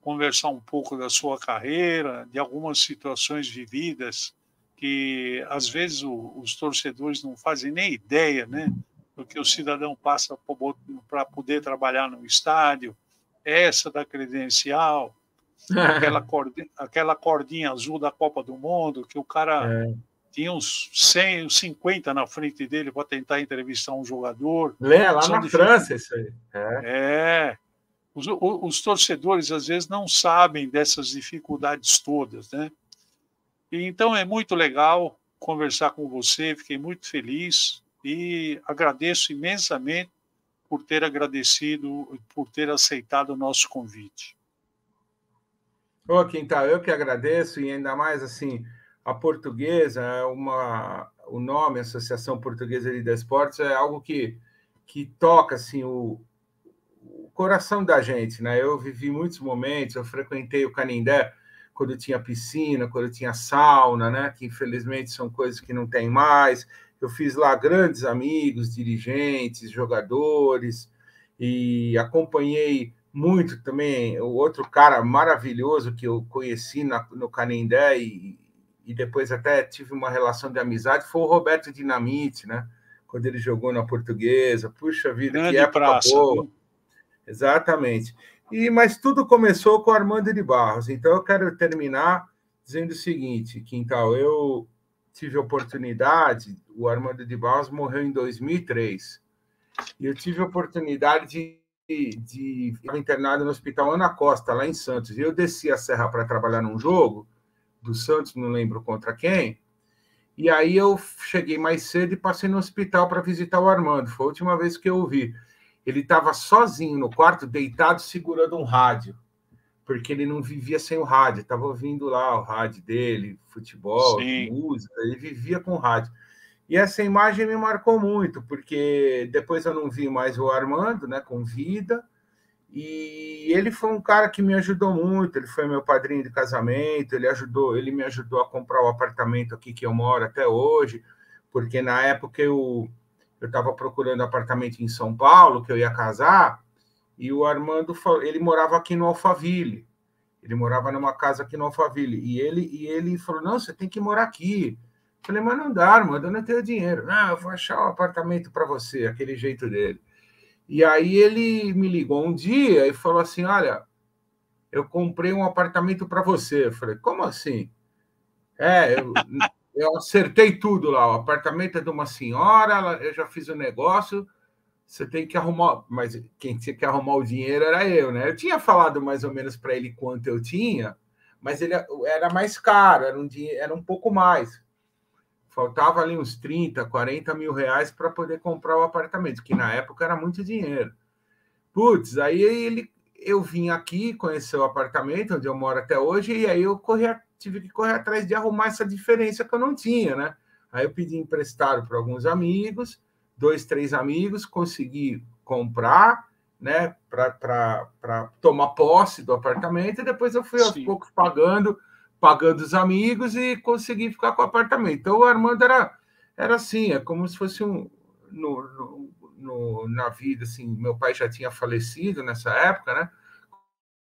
Conversar um pouco da sua carreira, de algumas situações vividas que, às vezes, o, os torcedores não fazem nem ideia, né? Do que o cidadão passa para poder trabalhar no estádio, essa da credencial... aquela cordinha, aquela cordinha azul da Copa do Mundo, que o cara é. tinha uns cem, cinquenta na frente dele para tentar entrevistar um jogador. É, lá na França, isso aí. É. é. Os, os torcedores, às vezes, não sabem dessas dificuldades todas, né? Então, é muito legal conversar com você, fiquei muito feliz e agradeço imensamente por ter agradecido, por ter aceitado o nosso convite. Ô, Quintal, eu que agradeço, e ainda mais assim, a Portuguesa, uma, o nome, Associação Portuguesa de Desportos, é algo que, que toca assim, o, o coração da gente, né? Eu vivi muitos momentos, eu frequentei o Canindé, quando tinha piscina, quando tinha sauna, né? Que infelizmente são coisas que não tem mais. Eu fiz lá grandes amigos, dirigentes, jogadores, e acompanhei muito também o outro cara maravilhoso que eu conheci na, no Canindé e, e depois até tive uma relação de amizade, foi o Roberto Dinamite, né? Quando ele jogou na Portuguesa. Puxa vida, grande que época praça, boa. Né? Exatamente. E, mas tudo começou com o Armando de Barros. Então, eu quero terminar dizendo o seguinte, Quintal, eu tive a oportunidade, o Armando de Barros morreu em dois mil e três, e eu tive a oportunidade de, de estar internado no Hospital Ana Costa, lá em Santos. E eu desci a serra para trabalhar num jogo do Santos, não lembro contra quem, e aí eu cheguei mais cedo e passei no hospital para visitar o Armando. Foi a última vez que eu o vi. Ele estava sozinho no quarto, deitado, segurando um rádio, porque ele não vivia sem o rádio. Estava ouvindo lá o rádio dele, futebol, sim, música, ele vivia com o rádio. E essa imagem me marcou muito, porque depois eu não vi mais o Armando, né, com vida, e ele foi um cara que me ajudou muito, ele foi meu padrinho de casamento, ele ajudou, ele me ajudou a comprar o apartamento aqui que eu moro até hoje, porque na época eu... Eu estava procurando apartamento em São Paulo, que eu ia casar, e o Armando, ele morava aqui no Alphaville. Ele morava numa casa aqui no Alphaville. E ele, e ele falou, não, você tem que morar aqui. Eu falei, mas não dá, Armando, eu não tenho dinheiro. Não, eu vou achar um apartamento para você, aquele jeito dele. E aí ele me ligou um dia e falou assim, olha, eu comprei um apartamento para você. Eu falei, como assim? É, eu... Eu acertei tudo lá, o apartamento é de uma senhora, eu já fiz o negócio, você tem que arrumar... Mas quem tinha que arrumar o dinheiro era eu, né? Eu tinha falado mais ou menos para ele quanto eu tinha, mas ele era mais caro, era um, dinheiro, era um pouco mais. Faltava ali uns trinta, quarenta mil reais para poder comprar o apartamento, que na época era muito dinheiro. Putz, aí ele, eu vim aqui, conheci o apartamento onde eu moro até hoje, e aí eu corri a tive que correr atrás de arrumar essa diferença que eu não tinha, né? Aí eu pedi emprestado para alguns amigos, dois, três amigos, consegui comprar, né? Para tomar posse do apartamento, e depois eu fui aos Sim. poucos pagando, pagando os amigos e consegui ficar com o apartamento. Então o Armando era, era assim, é como se fosse um... No, no, no, na vida, assim, meu pai já tinha falecido nessa época, né?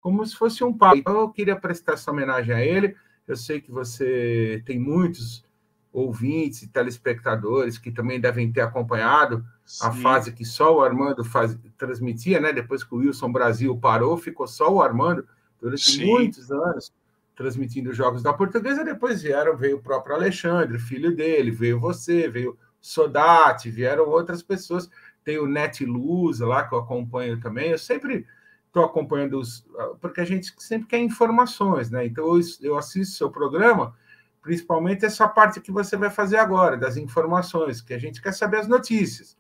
Como se fosse um pai. Então eu queria prestar essa homenagem a ele. Eu sei que você tem muitos ouvintes e telespectadores que também devem ter acompanhado Sim. a fase que só o Armando faz, transmitia, né? Depois que o Wilson Brasil parou, ficou só o Armando durante Sim. muitos anos transmitindo os jogos da Portuguesa. Depois vieram, veio o próprio Alexandre, filho dele, veio você, veio o Sodati, vieram outras pessoas. Tem o Net Luz lá, que eu acompanho também. Eu sempre... estou acompanhando, os, porque a gente sempre quer informações, né? Então, eu, eu assisto seu programa, principalmente essa parte que você vai fazer agora, das informações, que a gente quer saber as notícias.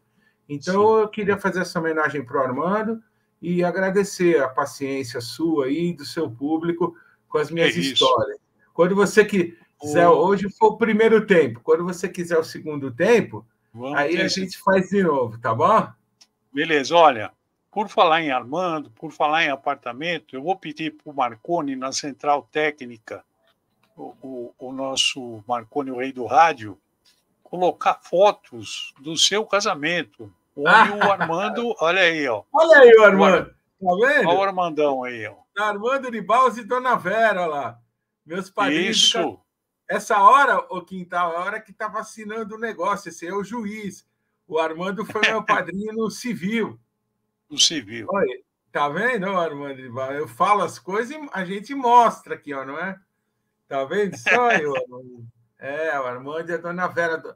Então, Sim. eu queria fazer essa homenagem para o Armando e agradecer a paciência sua e do seu público com as minhas é histórias. Quando você quiser, oh. hoje foi o primeiro tempo, quando você quiser o segundo tempo, Vamos aí a gente faz de novo, tá bom? Beleza, olha... Por falar em Armando, por falar em apartamento, eu vou pedir para o Marconi, na Central Técnica, o, o, o nosso Marconi, o rei do rádio, colocar fotos do seu casamento. Onde o Armando... Olha aí, ó. Olha aí o Armando. Tá vendo? Olha o Armandão aí, ó. Armando de Barros e Dona Vera, olha lá. Meus parentes... Isso. Essa hora, ô Quintal, a hora que está vacinando o negócio, esse é o juiz. O Armando foi meu padrinho no civil. No civil. Olha, Tá vendo, Armando de Barros? Eu falo as coisas e a gente mostra aqui, ó, não é? Tá vendo? Só eu, Armando. É, o Armando e a dona Vera. Do...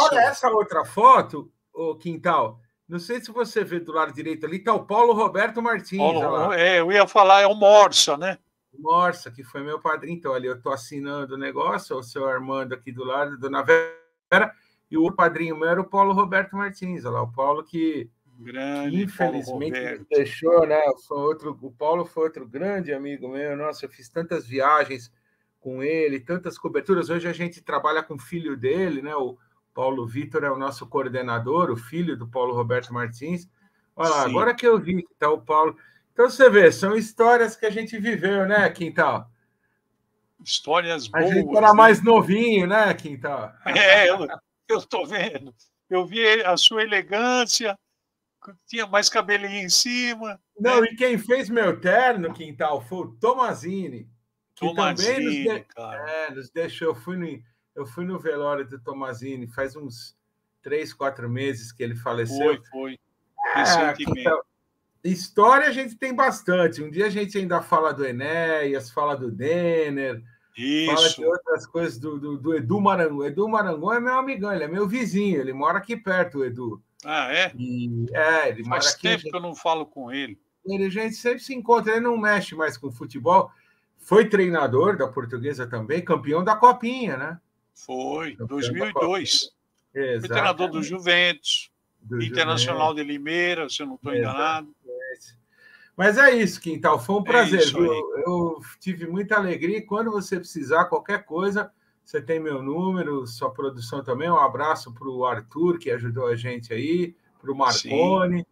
Olha essa outra foto, ô Quintal. Não sei se você vê do lado direito ali, tá o Paulo Roberto Martins. Paulo, é, eu ia falar, é o Morsa, né? Morsa, que foi meu padrinho. Então, ali eu tô assinando o negócio, o seu Armando aqui do lado, a dona Vera, e o padrinho meu era o Paulo Roberto Martins. Olha lá, o Paulo que, grande que infelizmente deixou, né? Foi outro, o Paulo foi outro grande amigo meu. Nossa, eu fiz tantas viagens com ele, tantas coberturas. Hoje a gente trabalha com o filho dele, né? O Paulo Vitor é o nosso coordenador, o filho do Paulo Roberto Martins. Olha lá, agora que eu vi que está o Paulo... Então, você vê, são histórias que a gente viveu, né, Quintal? Histórias boas. A gente era mais novinho, né, Quintal? É, eu estou vendo. Eu vi a sua elegância, tinha mais cabelinho em cima. Não, né? E quem fez meu terno, Quintal, foi o Tomazini. Que Tomazini, também nos, de... cara. É, nos deixou... Eu fui no... Eu fui no velório do Tomazini faz uns três, quatro meses que ele faleceu. Foi, foi. É, história a gente tem bastante. Um dia a gente ainda fala do Enéas, fala do Denner, isso, fala de outras coisas do, do, do Edu Marangon. O Edu Marangon é meu amigão, ele é meu vizinho, ele mora aqui perto, o Edu. Ah, é? E, é, ele mora aqui. Faz tempo que eu não falo com ele. Ele, a gente sempre se encontra, ele não mexe mais com futebol. Foi treinador da Portuguesa também, campeão da Copinha, né? Foi, em dois mil e dois. Foi treinador do Juventus, do Internacional Juventus. De Limeira, se eu não estou enganado. Mas é isso, Quintal, foi um prazer. É eu, eu tive muita alegria. Quando você precisar, qualquer coisa, você tem meu número, sua produção também. Um abraço para o Arthur, que ajudou a gente aí, para o Marconi. Sim.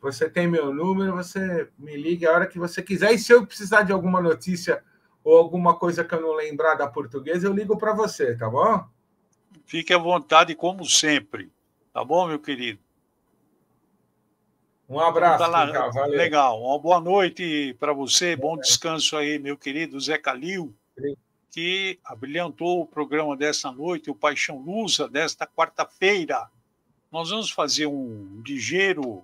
Você tem meu número, você me liga a hora que você quiser. E se eu precisar de alguma notícia... ou alguma coisa que eu não lembrar da Portuguesa, eu ligo para você, tá bom? Fique à vontade, como sempre. Tá bom, meu querido? Um abraço, Quintal. Valeu. Legal. Uma boa noite para você, bom descanso aí, meu querido Zé Calil, que abrilhantou o programa desta noite, o Paixão Lusa, desta quarta-feira. Nós vamos fazer um ligeiro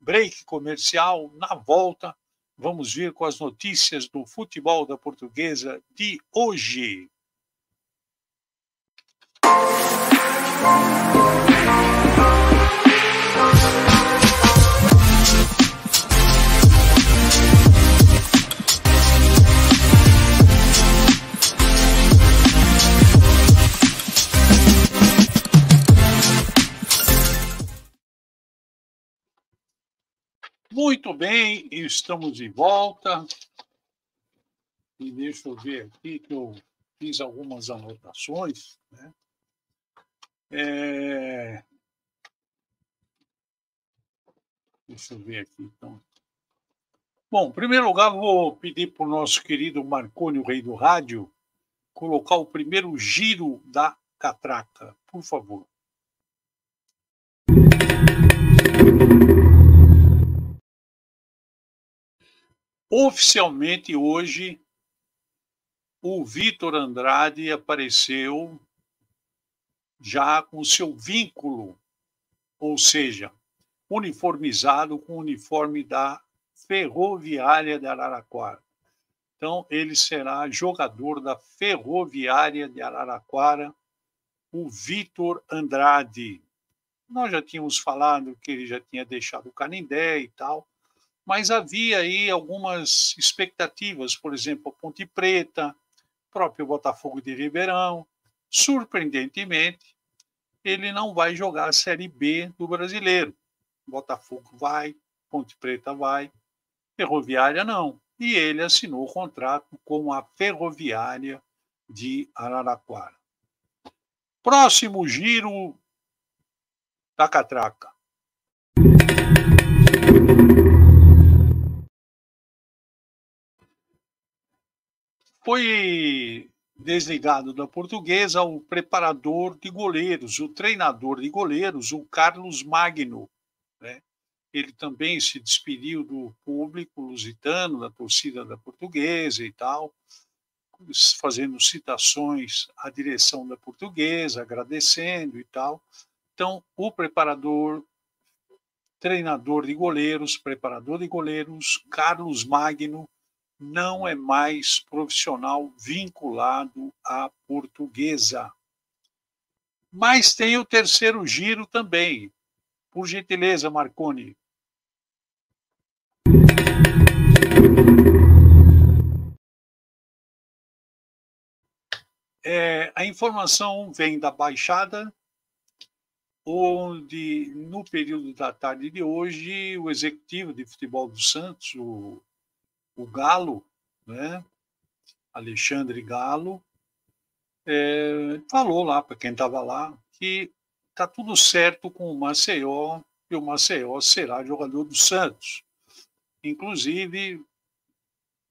break comercial. Na volta, vamos vir com as notícias do futebol da Portuguesa de hoje. Muito bem, estamos de volta. E deixa eu ver aqui que eu fiz algumas anotações, né? É... Deixa eu ver aqui, então. Bom, em primeiro lugar, vou pedir para o nosso querido Marconi, o Rei do Rádio, colocar o primeiro giro da catraca, por favor. Oficialmente, hoje, o Vitor Andrade apareceu já com seu vínculo, ou seja, uniformizado com o uniforme da Ferroviária de Araraquara. Então, ele será jogador da Ferroviária de Araraquara, o Vitor Andrade. Nós já tínhamos falado que ele já tinha deixado o Canindé e tal, mas havia aí algumas expectativas, por exemplo, a Ponte Preta, o próprio Botafogo de Ribeirão. Surpreendentemente, ele não vai jogar a Série B do Brasileiro. Botafogo vai, Ponte Preta vai, Ferroviária não. E ele assinou o contrato com a Ferroviária de Araraquara. Próximo giro da catraca. Foi desligado da Portuguesa o preparador de goleiros, o treinador de goleiros, o Carlos Magno, né? Ele também se despediu do público lusitano, da torcida da Portuguesa e tal, fazendo citações à direção da Portuguesa, agradecendo e tal. Então, o preparador treinador de goleiros, preparador de goleiros, Carlos Magno não é mais profissional vinculado à Portuguesa. Mas tem o terceiro giro também. Por gentileza, Marconi. É, a informação vem da Baixada, onde, no período da tarde de hoje, o executivo de futebol do Santos, o, o Galo, né, Alexandre Galo, é, falou lá, para quem estava lá, que está tudo certo com o Maceió, e o Maceió será jogador do Santos. Inclusive,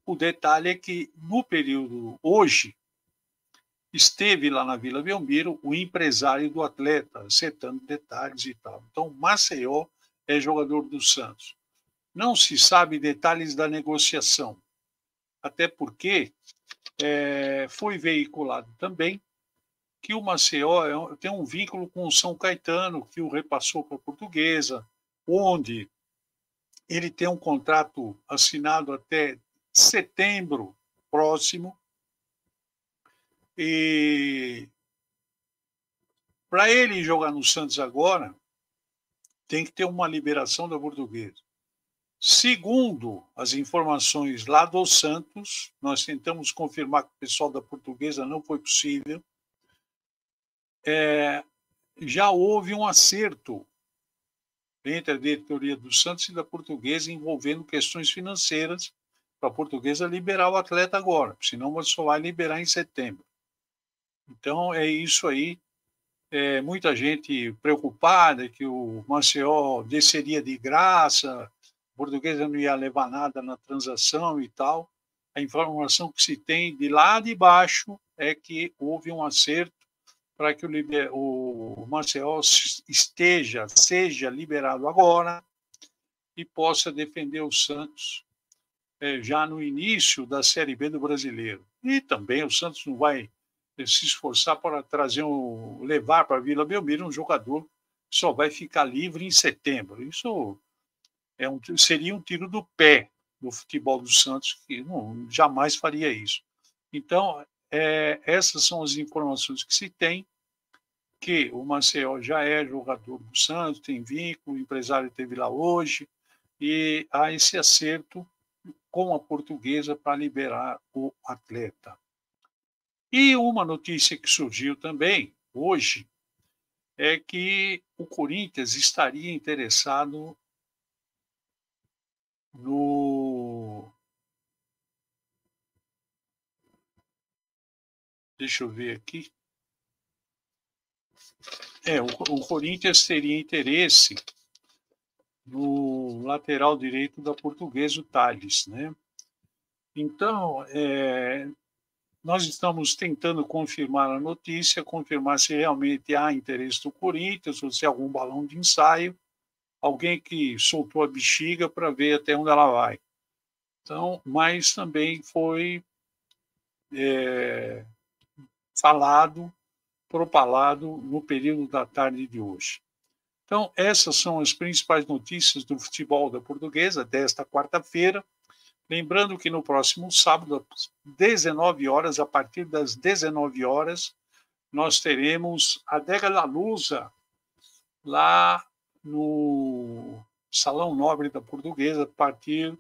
o detalhe é que, no período hoje, esteve lá na Vila Belmiro o empresário do atleta, acertando detalhes e tal. Então, Maceió é jogador do Santos. Não se sabe detalhes da negociação, até porque é, foi veiculado também que o Maceió é, tem um vínculo com o São Caetano, que o repassou para a Portuguesa, onde ele tem um contrato assinado até setembro próximo. E para ele jogar no Santos agora, tem que ter uma liberação da Portuguesa. Segundo as informações lá do Santos, nós tentamos confirmar com o pessoal da Portuguesa, não foi possível, é, já houve um acerto entre a diretoria do Santos e da Portuguesa envolvendo questões financeiras para a Portuguesa liberar o atleta agora, senão você só vai liberar em setembro. Então, é isso aí. É, muita gente preocupada que o Maceió desceria de graça, a Portuguesa não ia levar nada na transação e tal. A informação que se tem de lá de baixo é que houve um acerto para que o, liber... o Maceió esteja, seja liberado agora e possa defender o Santos é, já no início da Série B do Brasileiro. E também o Santos não vai se esforçar para trazer um, levar para a Vila Belmiro um jogador que só vai ficar livre em setembro. Isso é um, seria um tiro do pé do futebol do Santos, que não, jamais faria isso. Então, é, essas são as informações que se tem, que o Maceió já é jogador do Santos, tem vínculo, o empresário esteve lá hoje, e há esse acerto com a Portuguesa para liberar o atleta. E uma notícia que surgiu também hoje é que o Corinthians estaria interessado no... Deixa eu ver aqui. É, o, o Corinthians teria interesse no lateral direito da Portuguesa, o Tales, né? Então, é... nós estamos tentando confirmar a notícia, confirmar se realmente há interesse do Corinthians, ou se é algum balão de ensaio, alguém que soltou a bexiga para ver até onde ela vai. Então, mas também foi é, falado, propalado no período da tarde de hoje. Então, essas são as principais notícias do futebol da Portuguesa desta quarta-feira. Lembrando que no próximo sábado, às dezenove horas, a partir das dezenove horas, nós teremos a Adega da Lusa, lá no Salão Nobre da Portuguesa, a partir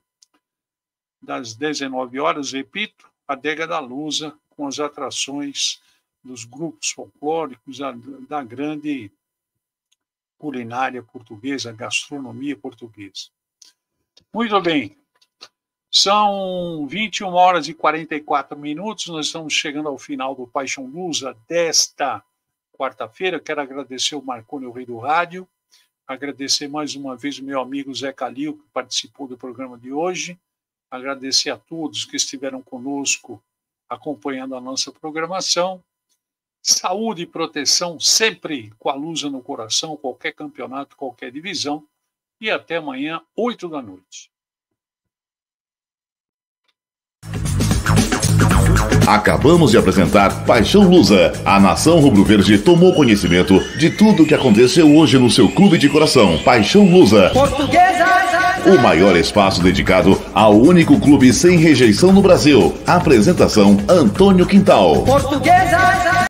das dezenove horas, repito, a Adega da Lusa, com as atrações dos grupos folclóricos, da grande culinária portuguesa, gastronomia portuguesa. Muito bem. São vinte e uma horas e quarenta e quatro minutos, nós estamos chegando ao final do Paixão Lusa desta quarta-feira. Quero agradecer o Marconi, o Rei do Rádio, agradecer mais uma vez o meu amigo Zé Calil, que participou do programa de hoje, agradecer a todos que estiveram conosco acompanhando a nossa programação. Saúde e proteção sempre com a Lusa no coração, qualquer campeonato, qualquer divisão, e até amanhã, oito da noite. We'll be right back. Acabamos de apresentar Paixão Lusa. A nação rubro-verde tomou conhecimento de tudo o que aconteceu hoje no seu clube de coração. Paixão Lusa. Portuguesa! O maior espaço dedicado ao único clube sem rejeição no Brasil. Apresentação Antônio Quintal. Portuguesa!